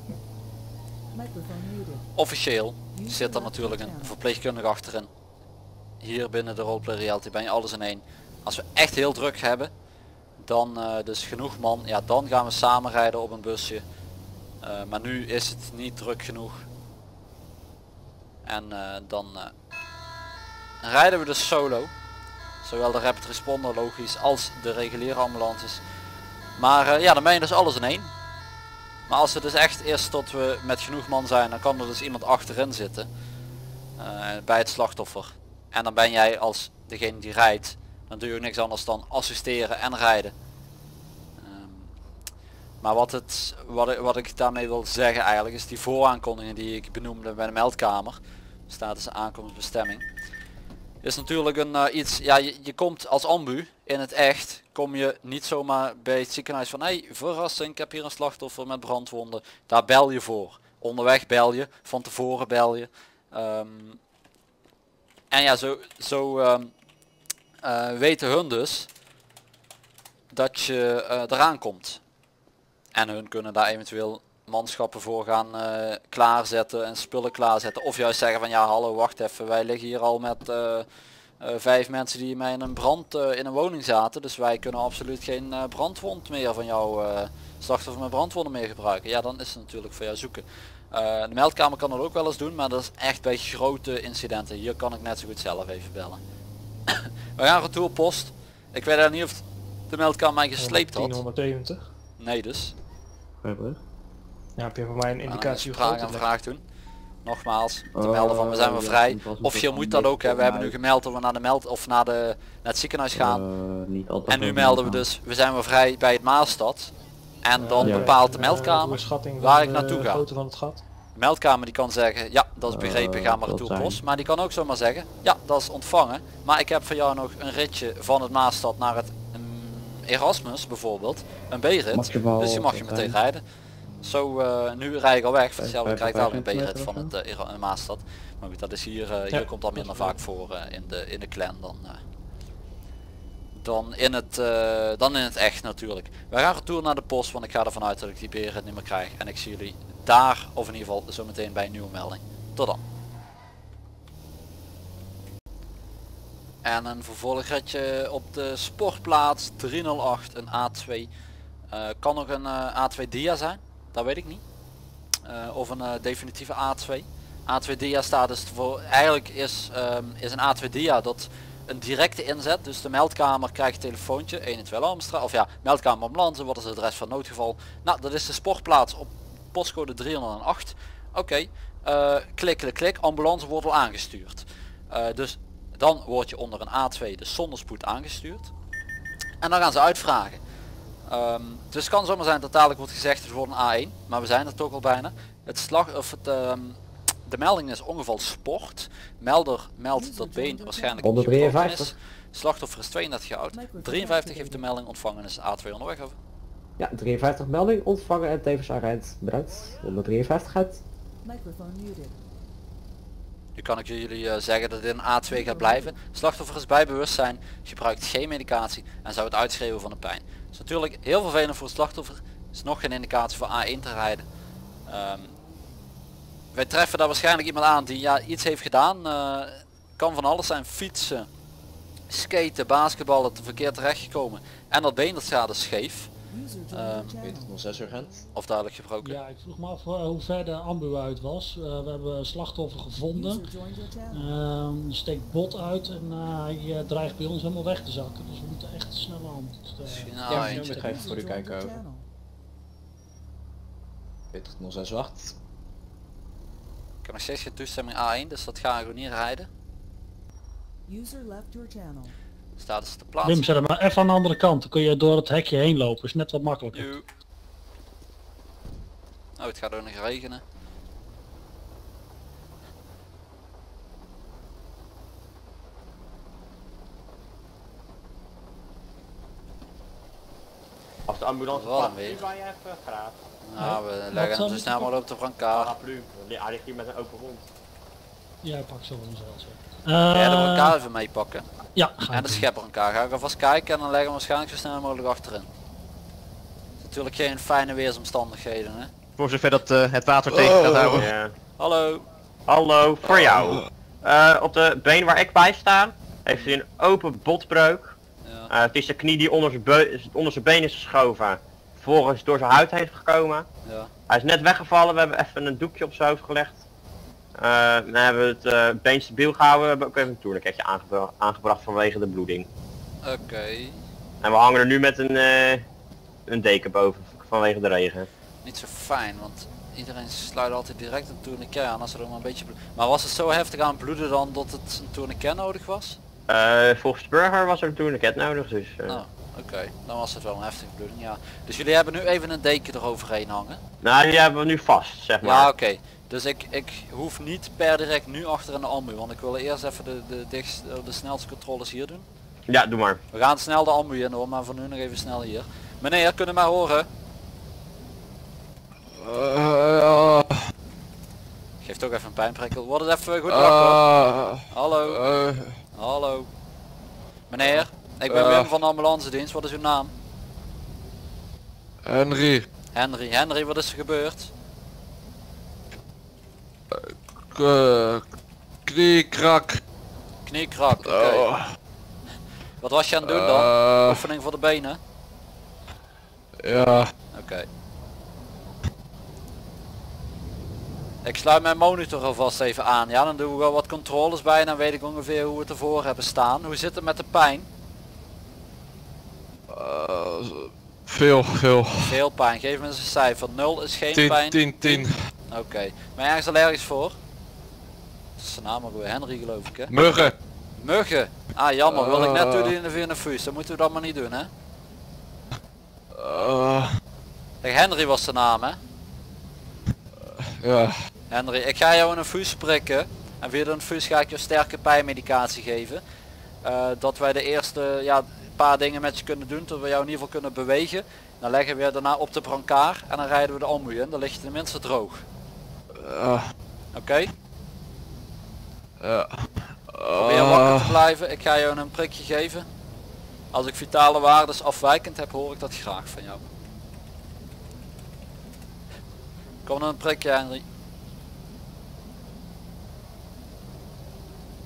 Officieel zit er natuurlijk een verpleegkundige achterin. Hier binnen de roleplay reality ben je alles in één. Als we echt heel druk hebben, dan uh, dus genoeg man, ja dan gaan we samen rijden op een busje. Uh, maar nu is het niet druk genoeg. En uh, dan uh, rijden we dus solo. Zowel de rapid responder logisch als de reguliere ambulances. Maar uh, ja, dan ben je dus alles in één. Maar als het dus echt is tot we met genoeg man zijn, dan kan er dus iemand achterin zitten. Uh, bij het slachtoffer. En dan ben jij als degene die rijdt, dan doe je ook niks anders dan assisteren en rijden. Um, maar wat, het, wat, wat ik daarmee wil zeggen eigenlijk is die vooraankondigingen die ik benoemde bij de meldkamer. Status aankomstbestemming. Is natuurlijk een uh, iets, ja je, je komt als ambu in het echt, kom je niet zomaar bij het ziekenhuis van hé, hey, verrassing, ik heb hier een slachtoffer met brandwonden. Daar bel je voor. Onderweg bel je, van tevoren bel je. Um, en ja, zo, zo um, uh, weten hun dus dat je uh, eraan komt. En hun kunnen daar eventueel manschappen voor gaan uh, klaarzetten en spullen klaarzetten. Of juist zeggen van ja hallo wacht even, wij liggen hier al met uh, uh, vijf mensen die mij in een brand uh, in een woning zaten. Dus wij kunnen absoluut geen uh, brandwond meer van jou, uh, slachtoffer met brandwonden meer gebruiken. Ja dan is het natuurlijk voor jou zoeken. Uh, de meldkamer kan dat ook wel eens doen, maar dat is echt bij grote incidenten. Hier kan ik net zo goed zelf even bellen. We gaan retourpost. Ik weet eigenlijk niet of de meldkamer mij gesleept had. honderdzeventig Nee dus. Ja, heb je voor mij een indicatie hoe groot het vraag doen. Nogmaals, te oh, melden van we zijn weer ja, vrij. Officieel moet dat ook, hè. We hebben nu gemeld dat we naar de meld of naar, de, naar het ziekenhuis gaan. Uh, niet en nu melden we dus, we zijn weer vrij bij het Maasstad. En uh, dan ja, bepaalt de meldkamer uh, waar ik naartoe ga. Van het gat. De meldkamer die kan zeggen, ja dat is begrepen, ga maar naartoe post. Maar die kan ook zomaar zeggen, ja dat is ontvangen. Maar ik heb voor jou nog een ritje van het Maasstad naar het mm, Erasmus bijvoorbeeld. Een B-rit, dus die mag je meteen rijden. Zo, uh, nu rij ik al weg, hetzelfde krijg ik daar een B-rit van het uh, Maasstad. Maar goed, dat is hier, uh, hier ja, komt dat minder vaak wel. voor uh, in, de, in de clan dan, uh, dan, in het, uh, dan in het echt natuurlijk. We gaan retour naar de post, want ik ga ervan uit dat ik die B-rit niet meer krijg. En ik zie jullie daar, of in ieder geval zo meteen bij een nieuwe melding. Tot dan. En een vervolgritje op de sportplaats driehonderdacht, een A twee. Uh, kan nog een uh, A twee dia zijn. Dat weet ik niet. Uh, of een uh, definitieve A twee. A twee dia staat dus voor, eigenlijk is, um, is een A twee dia dat een directe inzet. Dus de meldkamer krijgt een telefoontje. één en twee Amstra. Of ja, meldkamer ambulance. Wat is het adres van noodgeval? Nou, dat is de sportplaats op postcode driehonderdacht. Oké. Okay. Uh, klik, klik, klik. Ambulance wordt al aangestuurd. Uh, dus dan word je onder een A twee, dus zonder spoed aangestuurd. En dan gaan ze uitvragen. Um, dus het kan zomaar zijn dat dadelijk wordt gezegd het wordt een A één, maar we zijn er toch al bijna. Het slag, of het, um, de melding is ongeval sport. Melder meldt dat been waarschijnlijk gebroken is. Slachtoffer is tweeëndertig jaar oud. drieënvijftig heeft de melding ontvangen, is A twee onderweg over. Ja, drieënvijftig melding ontvangen en tevens aanrijd bereid. honderddrieënvijftig uit. Nu kan ik jullie uh, zeggen dat dit een A twee gaat blijven. Slachtoffer is bij bewustzijn, gebruikt geen medicatie en zou het uitschreeuwen van de pijn. Dat is natuurlijk heel vervelend voor het slachtoffer. Er is nog geen indicatie voor A één te rijden. Um, wij treffen daar waarschijnlijk iemand aan die ja, iets heeft gedaan. Uh, kan van alles zijn. Fietsen, skaten, basketballen, verkeerd terechtgekomen. En dat been dat schade scheef. Um, of duidelijk gebroken. Ja, ik vroeg me af hoe ver de ambu uit was. Uh, we hebben een slachtoffer gevonden. Uh, steekt bot uit en uh, hij dreigt bij ons helemaal weg te zakken. Dus we moeten echt snel aan. Ja, ik ga even voor u kijken over. veertig nul zes acht. Ik heb nog steeds geen toestemming A één, dus dat ga ik ook niet rijden. User left your channel. Staat dus te plaatsen. Wim, zet hem maar even aan de andere kant, dan kun je door het hekje heen lopen, is net wat makkelijker. Nou, oh, het gaat ook nog regenen. Als de ambulance pakt, nu ben je even graag. Nou, we ja, leggen hem zo snel maar op de brancard. Hij ligt hier met een open mond. Ja, hij pakt zo wel zelfs. Uh, ja, de brancard even mee pakken. Ja, en de schepbrancard. Ga ik alvast kijken en dan leggen we waarschijnlijk zo snel mogelijk achterin. Natuurlijk geen fijne weersomstandigheden, hè. Voor zover dat uh, het water oh, tegen gaat houden. Yeah. Hallo. Hallo, voor jou. Uh, op de been waar ik bij sta, heeft hij een open botbreuk. Ja. Uh, het is de knie die onder zijn, be onder zijn been is geschoven. Vervolgens door zijn huid heeft gekomen. Ja. Hij is net weggevallen, we hebben even een doekje op zijn hoofd gelegd. Uh, we hebben het uh, been stabiel gehouden, we hebben ook even een tourniquetje aangebra aangebracht vanwege de bloeding. Oké. Okay. En we hangen er nu met een, uh, een deken boven vanwege de regen. Niet zo fijn, want iedereen sluit altijd direct een tourniquet aan als er nog een beetje bloed. Maar was het zo heftig aan bloeden dan dat het een tourniquet nodig was? Uh, volgens Burger was er een tourniquet nodig, dus... Uh... Oh, oké. Okay. Dan was het wel een heftige bloeding, ja. Dus jullie hebben nu even een deken eroverheen hangen? Nou, die hebben we nu vast, zeg maar. Ja, oké. Okay. Dus ik, ik hoef niet per direct nu achter in de ambu, want ik wil eerst even de, de, de, de snelste controles hier doen. Ja, doe maar. We gaan snel de ambu in hoor, maar voor nu nog even snel hier. Meneer, kunnen we maar horen? Uh, Geeft ook even een pijnprikkel. Wordt het even goed wakker? Uh, Hallo. Uh, Hallo. Meneer, ik ben uh, Wim van de ambulance dienst. Wat is uw naam? Henry. Henry. Henry, wat is er gebeurd? Uh, kniekrak. Kniekrak, oké. Okay. Uh, Wat was je aan het doen dan? Uh, Oefening voor de benen? Ja. Oké. Okay. Ik sluit mijn monitor alvast even aan, ja, dan doen we wel wat controles bij en dan weet ik ongeveer hoe we het ervoor hebben staan. Hoe zit het met de pijn? Uh, veel, veel. Veel pijn, geef me eens een cijfer. nul is geen tien, pijn. tien, tien. Oké, okay. Ben je ergens allergisch voor? Dat is zijn naam ook weer, Henry geloof ik hè? Muggen! Muggen! Ah jammer, uh, wil ik net doen in de vierde fuus, dat moeten we dat maar niet doen hè? Uh, Kijk, Henry was de naam hè? Ja. Henry, ik ga jou een infuus prikken en via de infuus ga ik je sterke pijnmedicatie geven. Uh, dat wij de eerste ja, paar dingen met je kunnen doen, dat we jou in ieder geval kunnen bewegen. Dan leggen we je daarna op de brancard en dan rijden we de ambu in, dan ligt je tenminste droog. Uh. Oké? Okay? Uh. Uh. Probeer wakker te blijven, ik ga jou een prikje geven. Als ik vitale waardes afwijkend heb, hoor ik dat graag van jou. Kom dan een prikje Henry.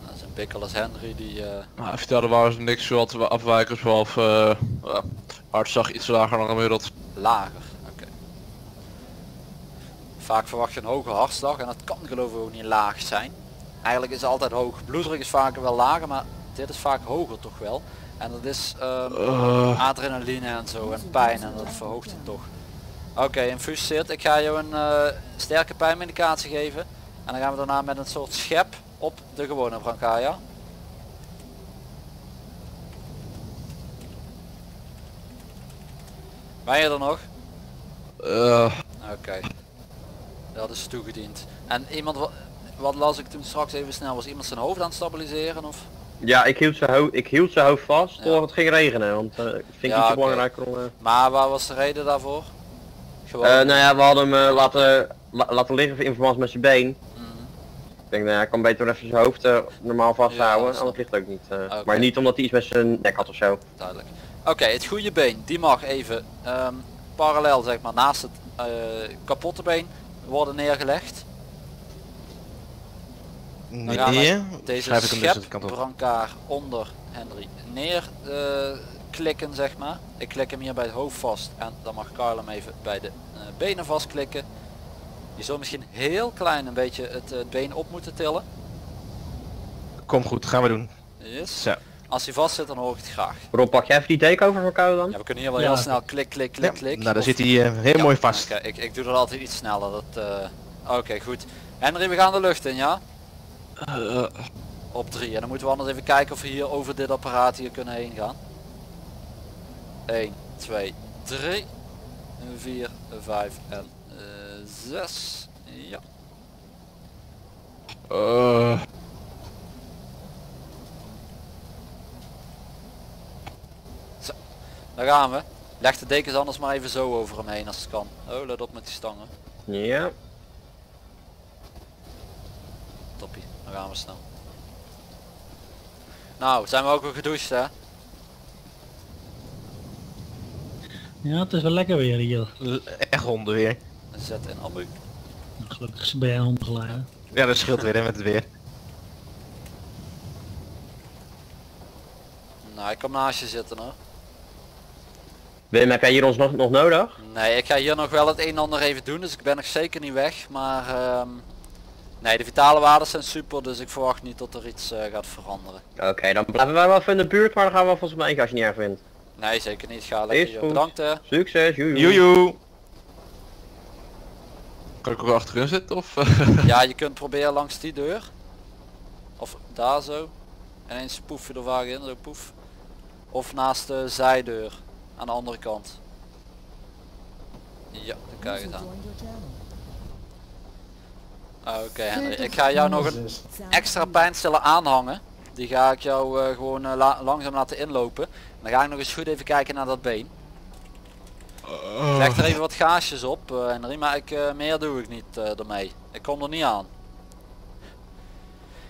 Dat is een pikkel als Henry die... Uh... Nou, hij vertelde waar ze niks wat afwijkers behalve uh, uh, hartslag iets lager dan gemiddeld. Lager, oké. Okay. Vaak verwacht je een hoge hartslag en dat kan geloof ik ook niet laag zijn. Eigenlijk is het altijd hoog. Bloeddruk is vaker wel lager, maar dit is vaak hoger toch wel. En dat is um, uh... adrenaline en zo en pijn en dat verhoogt het toch. Oké, okay, infuus zit. Ik ga jou een uh, sterke pijnmedicatie geven. En dan gaan we daarna met een soort schep op de gewone brancard, ja? Ben je er nog? Uh. Oké. Okay. Dat is toegediend. En iemand, wat, wat las ik toen straks even snel, was iemand zijn hoofd aan het stabiliseren of? Ja, ik hield zijn hoofd, hoofd vast ja. Doordat het ging regenen, want uh, ik vind ja, het iets belangrijker om... Uh... Maar waar was de reden daarvoor? Uh, nou ja, we hadden hem uh, laten, la laten liggen voor informatie met zijn been. Mm-hmm. Ik denk, nou ja, ik kan beter even zijn hoofd uh, normaal vasthouden, ja, anders ligt het ook niet. Uh, okay. Maar niet omdat hij iets met zijn nek had ofzo. Duidelijk. Oké, okay, het goede been, die mag even um, parallel zeg maar naast het uh, kapotte been worden neergelegd. Nee, gaan we deze schepbrancard onder Henry neer. Uh, klikken zeg maar. Ik klik hem hier bij het hoofd vast en dan mag Carl hem even bij de uh, benen vastklikken. Je zult misschien heel klein een beetje het uh, been op moeten tillen. Kom goed, gaan we doen. Yes. Zo. Als hij vast zit dan hoor ik het graag. Rob, pak jij even die deken over voor Carl dan? Ja, we kunnen hier wel ja. heel snel klik, klik, klik, ja. klik. Nou, daar of... zit hij uh, heel ja. mooi vast. Okay, ik, ik doe dat altijd iets sneller. Dat. Uh... Oké, okay, goed. Henry, we gaan de lucht in, ja? Uh. Op drie. En dan moeten we anders even kijken of we hier over dit apparaat hier kunnen heen gaan. een, twee, drie, vier, vijf en zes. Ja. Uh. Zo, daar gaan we. Leg de dekens anders maar even zo over hem heen als het kan. Oh, let op met die stangen. Ja. Yeah. Toppie, dan gaan we snel. Nou, zijn we ook weer gedoucht hè? Ja, het is wel lekker weer hier. Echt honden weer. Zet in ambu. Nou, gelukkig ben jij een hond geladen. Ja, dat scheelt weer, hè, met het weer. Nou, ik kom naast je zitten, hoor. Wim, heb jij hier ons nog, nog nodig? Nee, ik ga hier nog wel het een en ander even doen, dus ik ben nog zeker niet weg. Maar um, nee, de vitale waarden zijn super, dus ik verwacht niet dat er iets uh, gaat veranderen. Oké, okay, dan blijven wij wel even in de buurt, maar dan gaan we volgens mij eentje als je niet erg vindt. Nee, zeker niet. Ga lekker. Bedankt, hè. Succes, joejoe. Kan ik ook achterin zitten of? Ja, je kunt proberen langs die deur. Of daar zo. En eens poef je de wagen in, zo poef. Of naast de zijdeur. Aan de andere kant. Ja, dan kan je het aan. Oké, okay, Henry. Ik ga jou nog een extra pijnstiller aanhangen. Die ga ik jou uh, gewoon uh, la langzaam laten inlopen. En dan ga ik nog eens goed even kijken naar dat been. Uh. Ik leg er even wat gaasjes op, uh, Henry, maar ik, uh, meer doe ik niet uh, ermee. Ik kom er niet aan.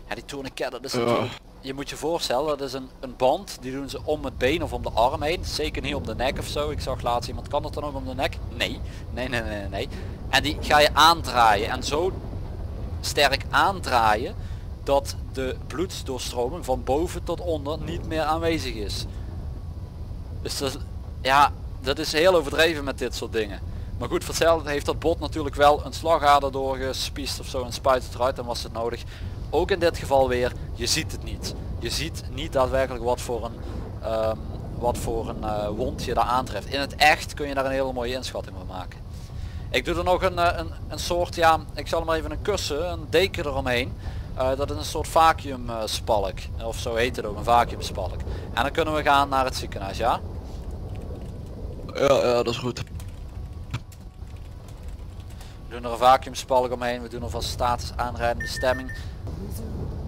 Ja, die tourniquet, dat is natuurlijk... Uh. Je moet je voorstellen, dat is een, een band, die doen ze om het been of om de arm heen. Zeker niet om de nek of zo. Ik zag laatst iemand, kan dat dan ook om de nek? Nee. Nee, nee, nee, nee. En die ga je aandraaien. En zo sterk aandraaien, dat de bloedsdoorstroming van boven tot onder niet meer aanwezig is. Dus dat, ja, dat is heel overdreven met dit soort dingen. Maar goed, voor hetzelfde heeft dat bot natuurlijk wel een slagader doorgespiest of zo en spuit het eruit en was het nodig. Ook in dit geval weer, je ziet het niet. Je ziet niet daadwerkelijk wat voor een, um, wat voor een uh, wond je daar aantreft. In het echt kun je daar een hele mooie inschatting van maken. Ik doe er nog een, een, een soort, ja, ik zal maar even een kussen, een deken eromheen. Uh, dat is een soort vacuümspalk. Uh, of zo heet het ook, een vacuümspalk. En dan kunnen we gaan naar het ziekenhuis, ja? Ja, ja, dat is goed. We doen er een vacuümspalk omheen, we doen er van status aanrijdende stemming.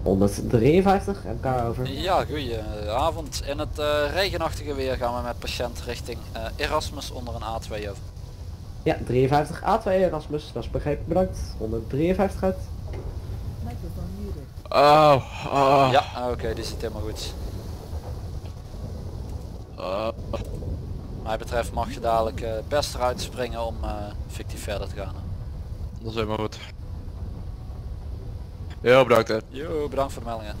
honderddrieënvijftig, heb ik over. Ja, goeie avond. In het uh, regenachtige weer gaan we met patiënt richting uh, Erasmus onder een A twee over. Ja, drieënvijftig A twee Erasmus, dat is begrepen, bedankt. honderddrieënvijftig uit. Oh, oh. Ja, oké, okay, die zit helemaal goed. Uh. Wat mij betreft mag je dadelijk uh, best eruit springen om uh, fictief verder te gaan. Dat is helemaal goed. Yo, bedankt hè. Yo, bedankt voor de meldingen.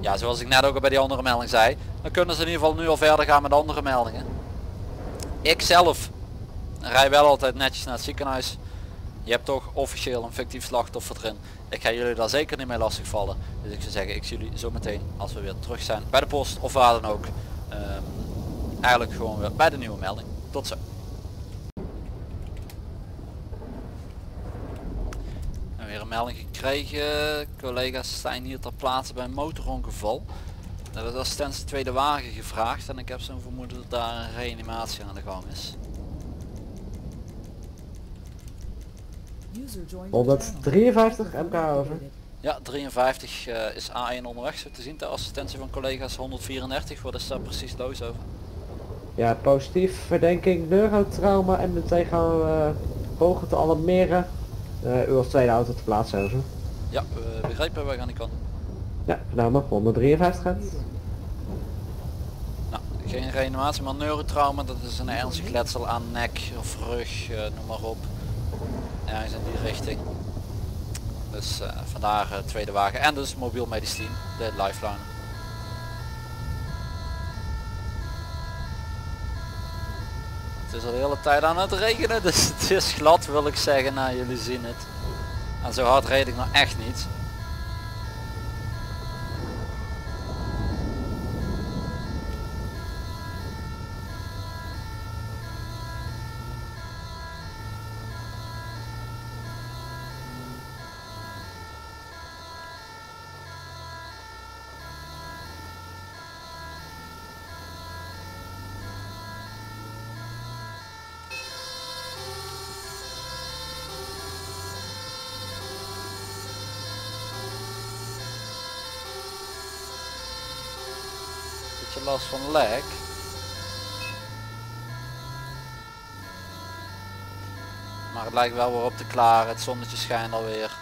Ja, zoals ik net ook al bij die andere melding zei, dan kunnen ze in ieder geval nu al verder gaan met andere meldingen. Ik zelf rij wel altijd netjes naar het ziekenhuis. Je hebt toch officieel een fictief slachtoffer erin. Ik ga jullie daar zeker niet mee lastigvallen. Dus ik zou zeggen, ik zie jullie zo meteen als we weer terug zijn bij de post of waar dan ook. Um, eigenlijk gewoon weer bij de nieuwe melding. Tot zo. En weer een melding gekregen. Collega's zijn hier ter plaatse bij een motorongeval. Er is assistentie tweede wagen gevraagd en ik heb zo'n vermoeden dat daar een reanimatie aan de gang is. honderddrieënvijftig M K over. Ja, drieënvijftig uh, is A één onderweg zo te zien. De assistentie van collega's honderdvierendertig, wat is daar precies los over? Ja, positief, verdenking, neurotrauma en meteen gaan we uh, pogen te alarmeren. Uh, u als tweede auto te plaatsen over. Ja, we begrijpen, wij gaan die kant. Ja, voornamelijk honderddrieënvijftig gaat. Nou, geen reanimatie, maar neurotrauma, dat is een ernstig letsel aan nek of rug, uh, noem maar op. Ergens in die richting. Dus uh, vandaar uh, tweede wagen en dus mobiel medisch team, de lifeline. Het is al de hele tijd aan het regenen, dus het is glad wil ik zeggen, nou jullie zien het. En zo hard reed ik nou echt niet. Last van lek. Maar het lijkt wel weer op te klaren. Het zonnetje schijnt alweer.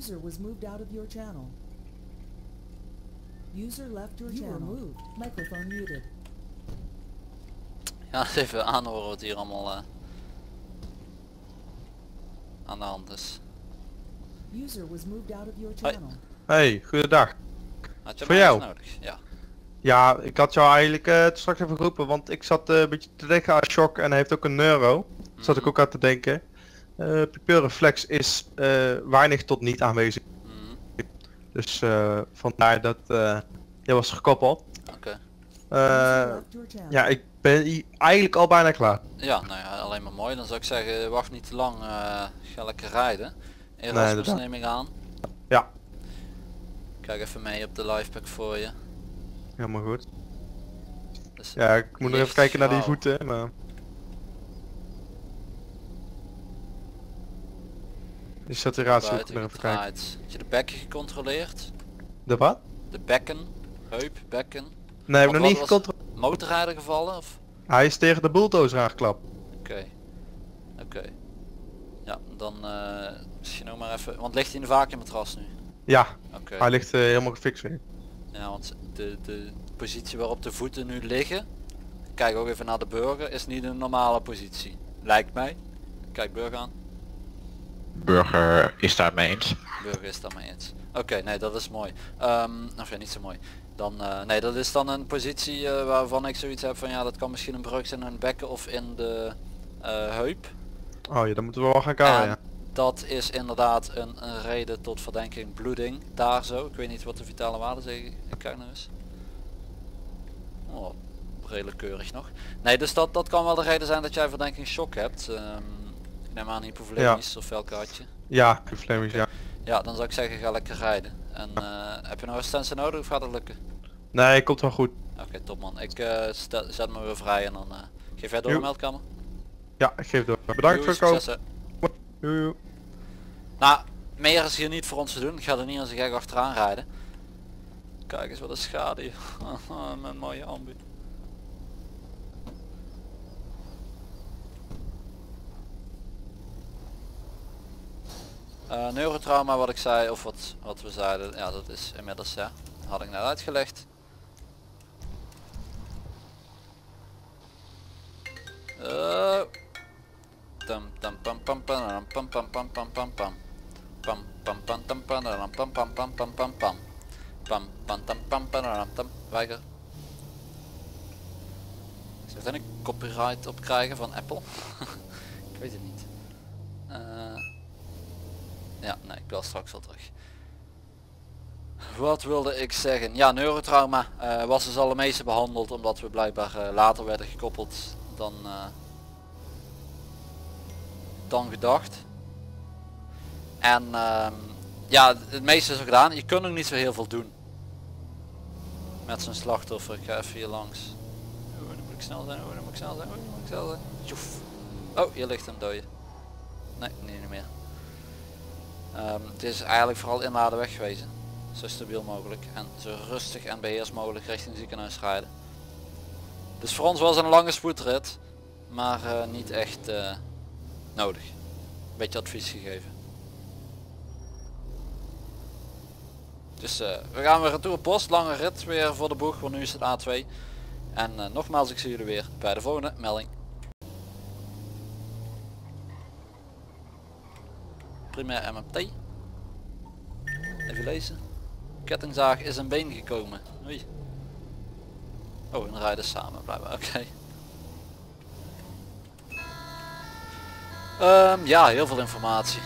User was moved out of your channel. User left your channel. You were moved. Microphone muted. Ja, even aanhoren wat hier allemaal uh, aan de hand is. User was moved out of your channel. Hey, goedendag. Had je voor jou nodig? Ja. Ja, ik had jou eigenlijk uh, straks even geroepen, want ik zat uh, een beetje te denken aan Shock en hij heeft ook een neuro. Mm-hmm. Zat ik ook aan te denken. Uh, Pupilreflex is uh, weinig tot niet aanwezig. Mm-hmm. Dus uh, vandaar dat uh, jij was gekoppeld. Oké. Okay. Uh, ja, ik ben eigenlijk al bijna klaar. Ja, nou ja, alleen maar mooi. Dan zou ik zeggen, wacht niet te lang. Uh, ga lekker rijden. Erasmus nee, neem ik aan. Ja. Kijk even mee op de lifepack voor je. Helemaal goed. Dus ja, ik moet nog even kijken naar die voeten, maar... De saturatie moet ik nog even kijken. Heb je de bekken gecontroleerd? De wat? De bekken, heup, bekken. Nee, heb ik nog niet gecontroleerd. Motorrijder gevallen of? Hij is tegen de bulldozer aangeklapt. Oké. Okay. Oké. Okay. Ja, dan uh, misschien nog maar even... Want ligt hij in de vacuummatras nu? Ja, okay. Hij ligt uh, helemaal gefixt weer. Ja, want de, de positie waarop de voeten nu liggen, kijk ook even naar de burger, is niet een normale positie. Lijkt mij. Kijk burger aan. Burger is daar mee eens. Burger is daar mee eens. Oké, okay, nee, dat is mooi. Um, of ja, niet zo mooi. Dan, uh, nee, dat is dan een positie uh, waarvan ik zoiets heb van ja, dat kan misschien een breuk zijn in een bekken of in de uh, heup. Oh ja, dan moeten we wel gaan kijken. Ja. Dat is inderdaad een, een reden tot verdenking bloeding. Daar zo. Ik weet niet wat de vitale waarde zeg ik. Kijk nou eens. Oh, redelijk keurig nog. Nee, dus dat, dat kan wel de reden zijn dat jij verdenking shock hebt. Um, ik neem aan hypoflemisch, ja. Of welke had je? Ja, hypoflemisch, okay. Ja. Ja, dan zou ik zeggen ga lekker rijden. En uh, heb je nog een stensen nodig of gaat dat lukken? Nee, komt wel goed. Oké, okay, top man. Ik uh, stel, zet me weer vrij en dan uh, geef jij door de meldkamer. Ja, ik geef door. Bedankt voor het komen. Jojo. Nou, meer is hier niet voor ons te doen. Ik ga er niet als een gek achteraan rijden. Kijk eens wat een schade hier. Mijn mooie ambu. Uh, neurotrauma wat ik zei, of wat, wat we zeiden. Ja, dat is inmiddels, ja. Had ik net uitgelegd. Uh. Tam tam pam pam pam pam pam pam pam pam pam pam pam pam tam pam pam pam pam pam pam pam pam pam tam pam pam tam weiger. Zou ik een copyright op krijgen van Apple? Ik weet het niet. Uh, ja, nee, ik bel straks al terug. Wat wilde ik zeggen? Ja, neurotrauma uh, was dus al de meeste behandeld omdat we blijkbaar uh, later werden gekoppeld dan... Uh, dan gedacht. En uh, ja, het meeste is al gedaan. Je kunt nog niet zo heel veel doen met zo'n slachtoffer. Ik ga even hier langs. Oh, dan moet ik snel zijn. Oh, dan moet ik snel zijn. Oh, dan moet ik snel zijn. Tjoef. Oh, hier ligt een dode. Nee, niet meer. Um, het is eigenlijk vooral inladen wegwezen. Zo stabiel mogelijk en zo rustig en beheers mogelijk richting ziekenhuis rijden. Dus voor ons was het een lange spoedrit, maar uh, niet echt uh, nodig. Een beetje advies gegeven. Dus uh, we gaan weer retour post. Lange rit weer voor de boeg. Want nu is het A twee. En uh, nogmaals, ik zie jullie weer bij de volgende melding. Primair M M T. Even lezen. Kettingzaag is een been gekomen. Oei. Oh, en rijden samen blijven. Oké. Okay. Um, ja, heel veel informatie.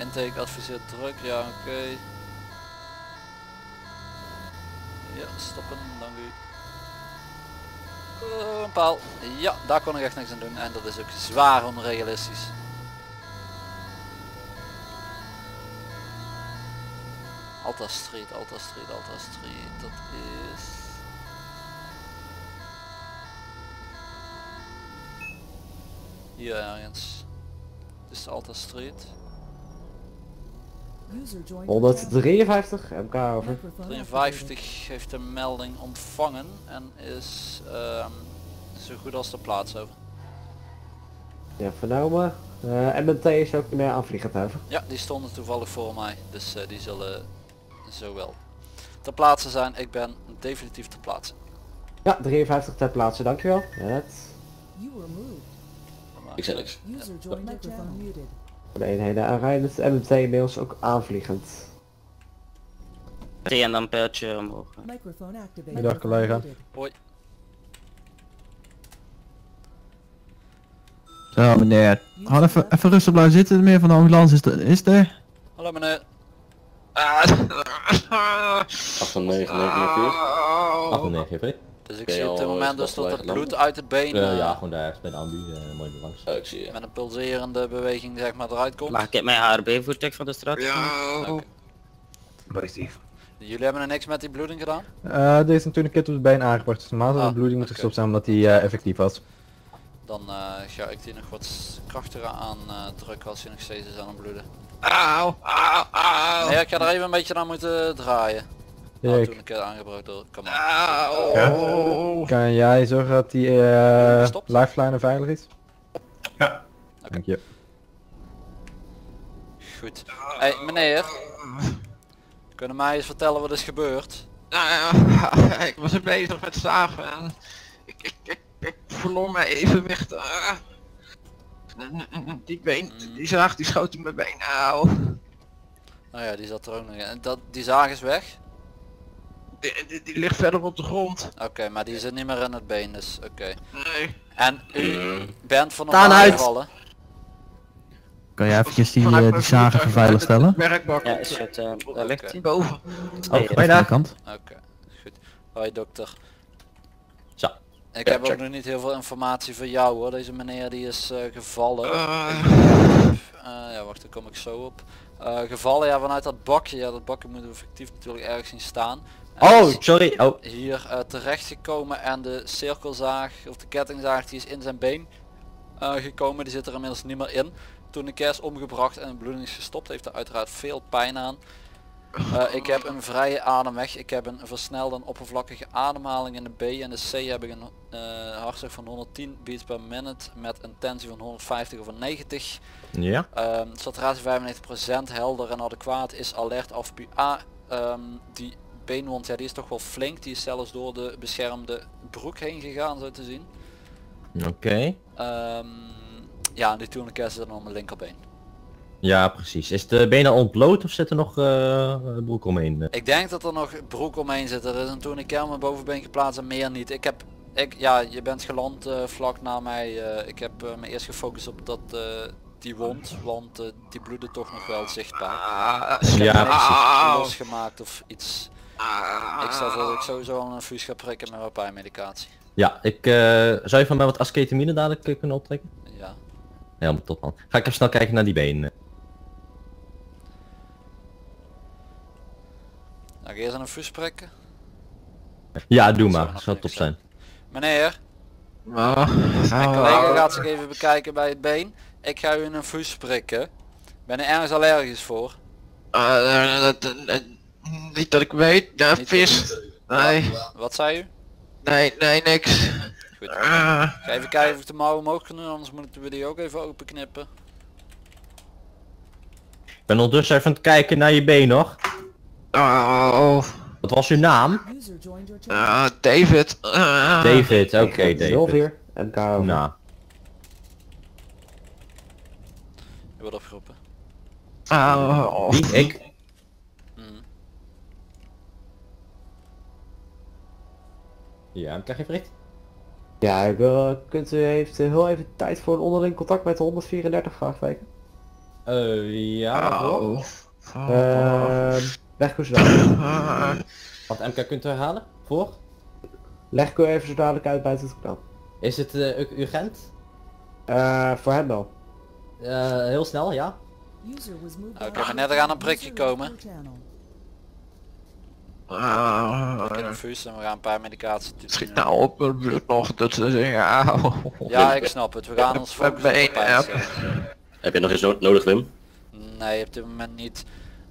Intake adviseert druk, ja oké. Okay. Ja, stoppen, dank u. Uh, een paal. Ja, daar kon ik echt niks aan doen en dat is ook zwaar onrealistisch. Alta Street, Alta Street, Alta Street, dat is... Hier ergens. Dit is Alta Street. honderd drieënvijftig M K over. drieënvijftig heeft een melding ontvangen en is um, zo goed als de plaats over. Ja, vernomen. Uh, M M T is ook naar aanvliegtuigen. Ja, die stonden toevallig voor mij. Dus uh, die zullen zo wel ter plaatse zijn. Ik ben definitief ter plaatse. Ja, drieënvijftig ter plaatse, dankjewel. Net. Ik zeg niks. Voor de eenheden aanrijdend. M M T inmiddels ook aanvliegend. drie en dan pijltje omhoog. Goedendag collega. Hoi. Zo meneer, hou even, even rustig blijven zitten, meer van de ambulance is er. Is er. Hallo meneer. acht negen negen vier. Dus ik zie op dit moment dus dat er bloed uit het been... Uh, ja, gewoon daar bij de ambu, uh, mooi langs. Oh, ik zie je. Met een pulserende beweging zeg maar eruit komt. Mag ik heb mijn H R B-voertuig van de straat? Ja. Okay. Positief. Jullie hebben er niks met die bloeding gedaan? Uh, deze is natuurlijk een keer op het been aangebracht, dus normaal zou de bloeding moeten gestopt zijn omdat die uh, effectief was. Dan uh, ga ik die nog wat krachtiger aan uh, drukken als hij nog steeds is aan het bloeden. Auw, auw, auw. Nee, ik ga er even een beetje aan moeten draaien. Ja, nou, toen ik het aangebracht door Camar. Auw. Ja. Kan jij zorgen dat die uh, lifeline veilig is? Ja. Okay. Dank je. Goed. Hey, meneer. Kunnen mij eens vertellen wat is gebeurd? Nou ja, ik was bezig met zagen en ik, ik, ik, ik verloor mijn evenwicht. Uh, die been, die zaag die schoot in mijn been. Auw. Nou ja, die zat er ook nog in. En dat, die zaag is weg? Die, die, die ligt verder op de grond. Oké, okay, maar die zit niet meer in het been, dus oké. Okay. Nee. En u bent van normaal gevallen? Kan jij eventjes die, uh, die zagen verveilig stellen? Ja, is het, uh, daar ligt hij. Boven. Oh, bij de kant. Oké, goed. Hoi dokter. Zo. Ik ja, heb check. Ook nog niet heel veel informatie voor jou hoor. Deze meneer die is uh, gevallen. Uh. Uh, ja, wacht, daar kom ik zo op. Uh, gevallen ja vanuit dat bakje. Ja, dat bakje moeten we effectief natuurlijk ergens zien staan. En oh, sorry. Oh. Hier uh, terecht gekomen en de cirkelzaag, of de kettingzaag, die is in zijn been uh, gekomen. Die zit er inmiddels niet meer in. Toen de kers omgebracht en de bloeding is gestopt, heeft er uiteraard veel pijn aan. Uh, ik heb een vrije ademweg, ik heb een versnelde en oppervlakkige ademhaling in de B en de C heb ik een uh, hartslag van honderdtien beats per minute met een tensie van honderdvijftig over negentig. Ja. Um, saturatie vijfennegentig procent, helder en adequaat, is alert af P A. Um, die beenwond, ja die is toch wel flink, die is zelfs door de beschermde broek heen gegaan zo te zien. Oké. Okay. Um, Ja, en die tourniquet zit dan op mijn linkerbeen. Ja, precies. Is de been al ontbloot of zit er nog uh, broek omheen? Ik denk dat er nog broek omheen zit. Er is een tourniquet op mijn bovenbeen geplaatst en meer niet. Ik heb... Ik, ja, je bent geland uh, vlak na mij. Uh, ik heb uh, me eerst gefocust op dat, uh, die wond, want uh, die bloedde toch nog wel zichtbaar. Ik heb ja, niks losgemaakt of iets. Ik stel voor dat ik sowieso een infuus ga prikken met mijn pijnmedicatie. Ja, ik... Uh, zou je van mij wat esketamine dadelijk kunnen optrekken? Ja. Helemaal top man. Ga ik even snel kijken naar die benen. Nou, ga je eens aan een fus prikken? Ja, doe maar. Dat zou top zijn. Meneer. Oh. Mijn collega gaat zich even bekijken bij het been. Ik ga u in een fus prikken. Ben je ergens allergisch voor? Uh, niet dat ik weet. Ja, vis. Nee. Wat, wat zei u? Nee, nee, niks. Goed. Ga even kijken of ik de mouwen omhoog kan doen, anders moeten we die ook even openknippen. Ik ben ondertussen even aan het kijken naar je been nog. Oh. Wat was uw naam? Uh, David. Uh. David, oké okay, David. Hier. En daarom. Nou. Je wordt opgeroepen. Uh, oh. Niet ik. Ja, dan krijg je bericht. Ja, ik wil, kunt u heeft heel even tijd voor een onderling contact met de honderdvierendertig vraagteken? Uh, ja, oh. Uh, leg u zo dadelijk. Wat M K kunt u herhalen? Voor? Leg u even zo dadelijk uit buiten het kanaal. Is het uh, urgent? Uh, voor hem wel. Uh, heel snel, ja. Oké, okay, we net aan een prikje komen. Uh, ik heb een fus en we gaan een paar medicatie doen. Schiet nou op, het bloed nog, dat ze zeggen. Ja, ik snap het, we gaan ons focussen op pijn. Heb je nog iets nodig, Wim? Nee, op dit moment niet.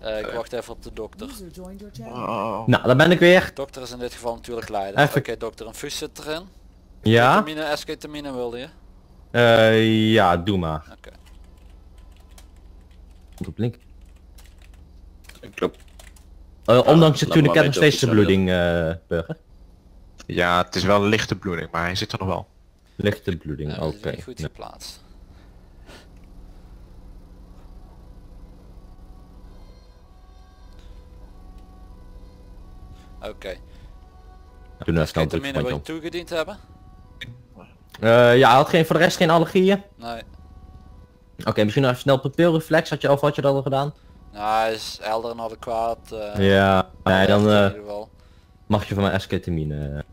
Uh, ik wacht even op de dokter. Oh. Nou, dan ben ik weer. Dokter is in dit geval natuurlijk leider. Oké, okay, dokter, een fus zit erin. Ja? Esketamine, esketamine wilde je? Uh, ja, doe maar. Oké. Okay. Komt op link. Klopt. Uh, ja, ondanks het natuurlijk nog steeds de bloeding, uh, Burger. Ja, het is wel een lichte bloeding, maar hij zit er nog wel. Lichte bloeding, ja, oké. Okay. Goed geplaatst. Ja. Oké. Okay. Doe nou snel druk, wil je toegediend hebben? Uh, ja, hij had geen, voor de rest geen allergieën? Nee. Oké, okay, misschien even snel pupilreflex, had je, of had je dat al gedaan? Nou, hij is helder en adequaat. Uh, ja, nee, dan uh, mag je van mijn esketamine.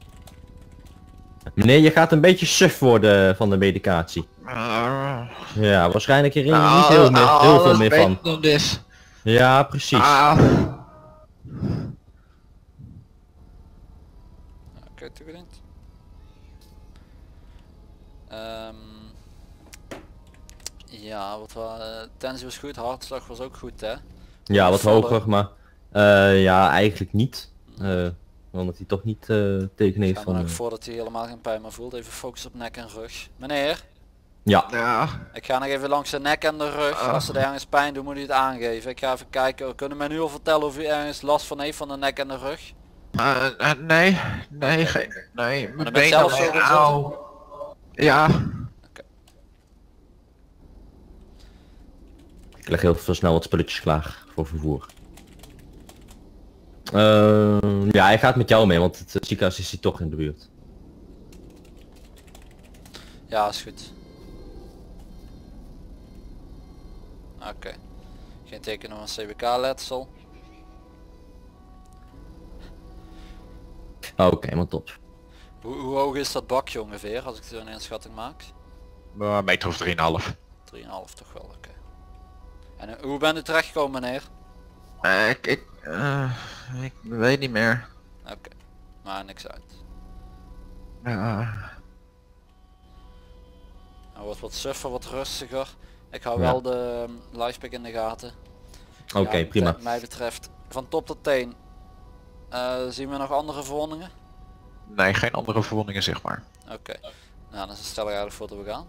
Meneer, je gaat een beetje suf worden van de medicatie. Uh, ja, waarschijnlijk herinner je uh, niet heel, uh, meer, uh, heel veel meer van. Dan dit. Ja, precies. Uh. Oké, toegediend. Um, ja, wat wel, uh, tensie was goed, hartslag was ook goed, hè? Ja, wat vallen. Hoger, maar uh, ja, eigenlijk niet. Uh, omdat hij toch niet uh, tegen heeft van... Ik ga ook voordat hij helemaal geen pijn meer voelt, even focussen op nek en rug. Meneer? Ja. ja. Ik ga nog even langs de nek en de rug. Uh. Als ze er ergens pijn doen, moet u het aangeven. Ik ga even kijken, kunnen mij nu al vertellen of u ergens last van heeft van de nek en de rug? Uh, uh, nee, nee, okay. nee. Mijn benen zelfs zo gezond. Ja. Okay. Ik leg heel veel snel wat spulletjes klaar voor vervoer. Uh, ja, hij gaat met jou mee, want het ziekenhuis is hier toch in de buurt. Ja, is goed. Oké. Okay. Geen tekenen van C B K-letsel. Oké, okay, helemaal top. Hoe, hoe hoog is dat bakje ongeveer, als ik er een inschatting maak? Uh, meter of drieënhalf. drieënhalf toch wel, oké. Okay. En uh, hoe bent u terechtgekomen, meneer? Uh, ik, ik, uh, ik weet niet meer. Oké, okay. Maar niks uit. Uh. Nou, wordt wat suffer, wat rustiger. Ik hou ja. wel de um, lifepack in de gaten. Oké, okay, ja, prima. Wat mij betreft, van top tot teen. Uh, zien we nog andere verwondingen? Nee, geen andere verwondingen, zeg maar. Oké. Okay. Nou, dan stel ik eigenlijk voor dat we gaan.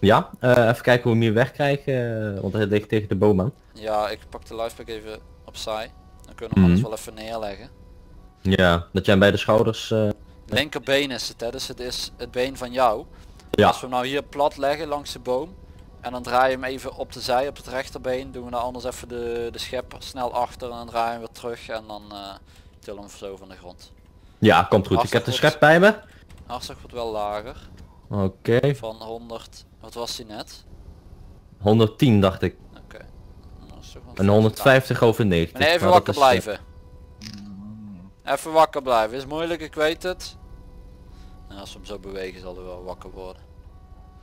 Ja, uh, even kijken hoe we hem hier wegkrijgen, uh, want hij ligt tegen de boom aan. Ja, ik pak de lifepack even opzij. Dan kunnen we mm. alles wel even neerleggen. Ja, dat jij hem bij de schouders... Uh... Linkerbeen is het, hè? Dus het is het been van jou. Ja. Als we hem nou hier plat leggen langs de boom, en dan draai je hem even op de zij, op het rechterbeen, doen we dan anders even de, de schep snel achter, en dan draai je hem weer terug, en dan uh, tillen we hem zo van de grond. Ja, komt goed. Ik heb de schep bij me. Hartstikke wordt wel lager. Oké. Okay. Van honderd... Wat was die net? honderdtien dacht ik. Oké. Okay. En honderdvijftig lager. Over negentig. Meneer, even wakker blijven. Even wakker blijven. Is moeilijk, ik weet het. Nou, als we hem zo bewegen zal hij wel wakker worden.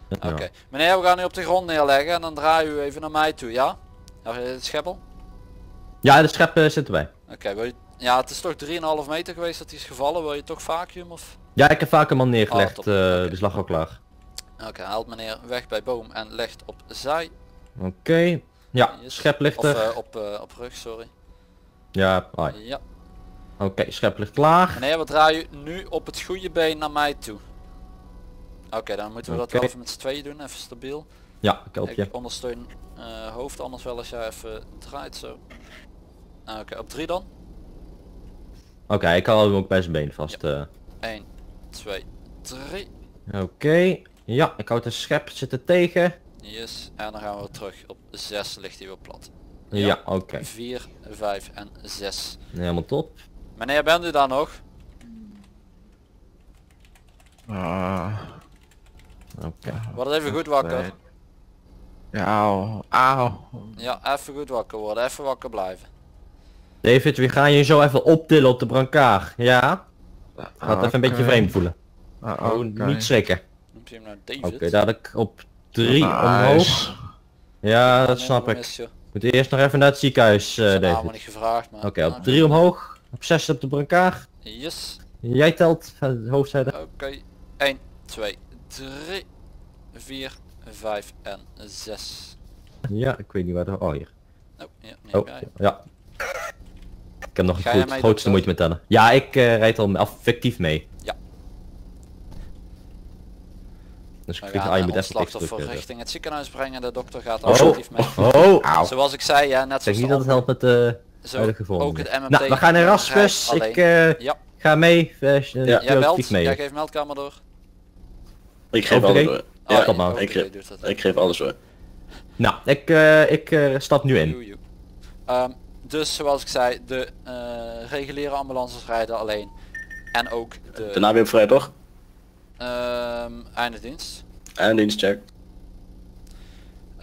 Ja. Oké. Okay. Meneer, we gaan nu op de grond neerleggen en dan draai u even naar mij toe, ja? Heb je het scheppel? Ja, de schep uh, zit erbij. Oké, okay, wil je... Ja, het is toch drieënhalf meter geweest dat hij is gevallen. Wil je toch vacuüm of? Ja, ik heb vacuüm al neergelegd. Oh, uh, okay. Dus lag al klaar. Oké, okay, haalt meneer weg bij boom en legt op zij. Oké. Okay. Ja, schep ligt er. Of uh, op, uh, op rug, sorry. Ja, ai. Ja. Oké, okay, schep ligt klaar. Meneer, we draaien nu op het goede been naar mij toe. Oké, okay, dan moeten we okay. dat wel even met z'n tweeën doen. Even stabiel. Ja, ik help je. Ik ondersteun uh, hoofd anders wel als jij even draait zo. Oké, okay, op drie dan. Oké, okay, ik hou hem ook bij zijn been vast. Ja. Uh. een, twee, drie. Oké, okay. Ja, ik houd de schep zitten tegen. Yes, en dan gaan we terug. Op zes ligt hij weer plat. Ja, ja oké. Okay. vier, vijf en zes. Helemaal top. Meneer, bent u daar nog? Uh, oké. Okay. Word even goed wakker. Ja, auw, auw. Ja, even goed wakker worden, even wakker blijven. David, we gaan je zo even optillen op de brancard, ja? Gaat oh, even okay. een beetje vreemd voelen. Oh, okay. Niet schrikken. Oké, okay, dadelijk op drie nice. Omhoog. Ja, dat snap ik. We moeten eerst nog even naar het ziekenhuis, uh, David. Nou, niet gevraagd, maar... Oké, okay, op drie omhoog. Op zes op de brancard. Yes. Jij telt, hoofdzijde. Oké, okay. een, twee, drie, vier, vijf en zes. Ja, ik weet niet waar de... Oh, hier. Oh, ja. Nee, oh, ja. Ik heb nog Ga het grootste moeite met tellen. Ja, ik uh, rijd al fictief mee. Ja. Dus ik klik, ah, je moet even slachtoffer richting het ziekenhuis brengen, de dokter gaat actief mee. Oh, zoals ik zei, ja, net zoals... Ik denk niet dat het helpt met de huidige vorm. Ook het M M T. Nou, we gaan Erasmus, ik ga mee. Jij meldt, jij geeft meldkamer door. Ik geef alles door. Ja, ik geef alles door. Nou, ik, uh, ik uh, stap nu in. Um, dus zoals ik zei, de uh, reguliere ambulances rijden alleen. En ook de... Daarna weer vrij toch? Um, einde dienst. Einde dienst, check.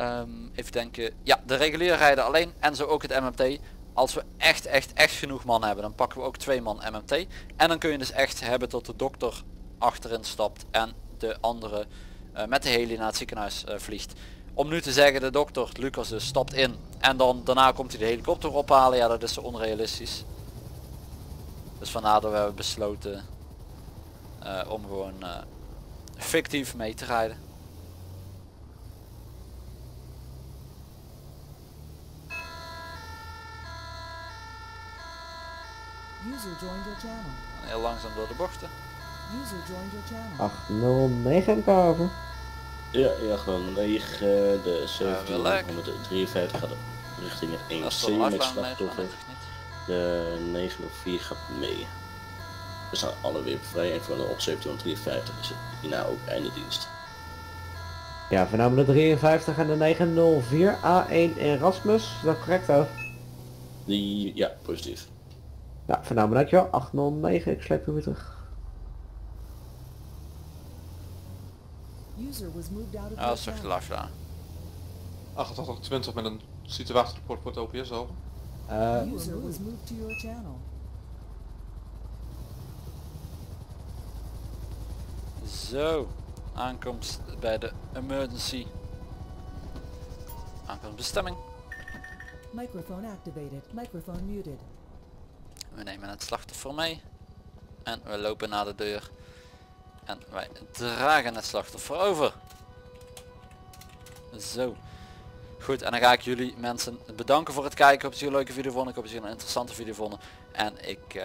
Um, even denken. Ja, de reguliere rijden alleen en zo ook het M M T. Als we echt, echt, echt genoeg man hebben, dan pakken we ook twee man M M T. En dan kun je dus echt hebben tot de dokter achterin stapt en de andere uh, met de heli naar het ziekenhuis uh, vliegt. Om nu te zeggen, de dokter, Lucas dus, stapt in en dan daarna komt hij de helikopter ophalen, ja dat is zo onrealistisch. Dus vandaar dat we hebben besloten uh, om gewoon uh, fictief mee te rijden. User joined your channel. Heel langzaam door de bochten. User joined your channel. acht nul negen over. Ja, ja, gewoon negen, de zeventienhonderddrieënvijftig gaat richting het één C met slachtoffer. De negen nul vier gaat mee. We staan alle weer vrij en van de op zeventienhonderddrieënvijftig is het hierna ook einde dienst. Ja, voornamelijk de drieënvijftig en de negen nul vier A één Erasmus, is dat correct hoor? Die, ja, positief. Ja, voornamelijk dankjewel, acht nul negen, ik sleep hem weer terug. Ja, dat is echt live aan. achtentachtig twintig met een situatierapport voor het O P S al. Uh, Zo, aankomst bij de emergency. Aankomst bestemming. Microphone activated, microphone muted. We nemen het slachtoffer mee. En we lopen naar de deur. En wij dragen het slachtoffer over. Zo. Goed, en dan ga ik jullie mensen bedanken voor het kijken. Ik hoop dat jullie een leuke video vonden. Ik hoop dat jullie een interessante video vonden. En ik... Uh...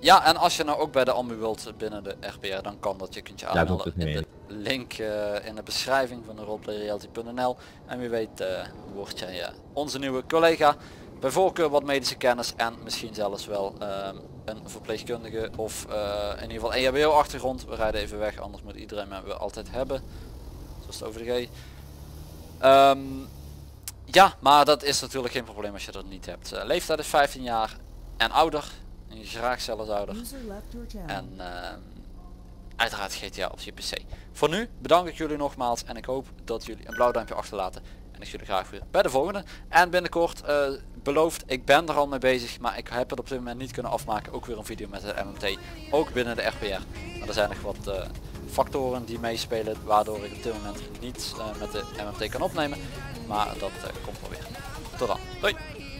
Ja, en als je nou ook bij de ambu wilt binnen de R P R, dan kan dat. Je kunt je aanmelden in de link uh, in de beschrijving van de roleplay reality punt n l. En wie weet uh, word jij uh, onze nieuwe collega. Bij voorkeur wat medische kennis en misschien zelfs wel... Uh, een verpleegkundige of uh, in ieder geval E H B O achtergrond. We rijden even weg, anders moet iedereen maar we altijd hebben. Zoals de O V G. Um, ja, maar dat is natuurlijk geen probleem als je dat niet hebt. Uh, leeftijd is vijftien jaar en ouder. En graag zelfs ouder. En uh, uiteraard G T A op je P C. Voor nu bedank ik jullie nogmaals en ik hoop dat jullie een blauw duimpje achterlaten. En ik zie jullie graag weer bij de volgende. En binnenkort, uh, beloofd, ik ben er al mee bezig. Maar ik heb het op dit moment niet kunnen afmaken. Ook weer een video met het M M T. Ook binnen de R P R. Maar er zijn nog wat uh, factoren die meespelen. Waardoor ik op dit moment niet uh, met de M M T kan opnemen. Maar dat uh, komt wel weer. Tot dan. Doei.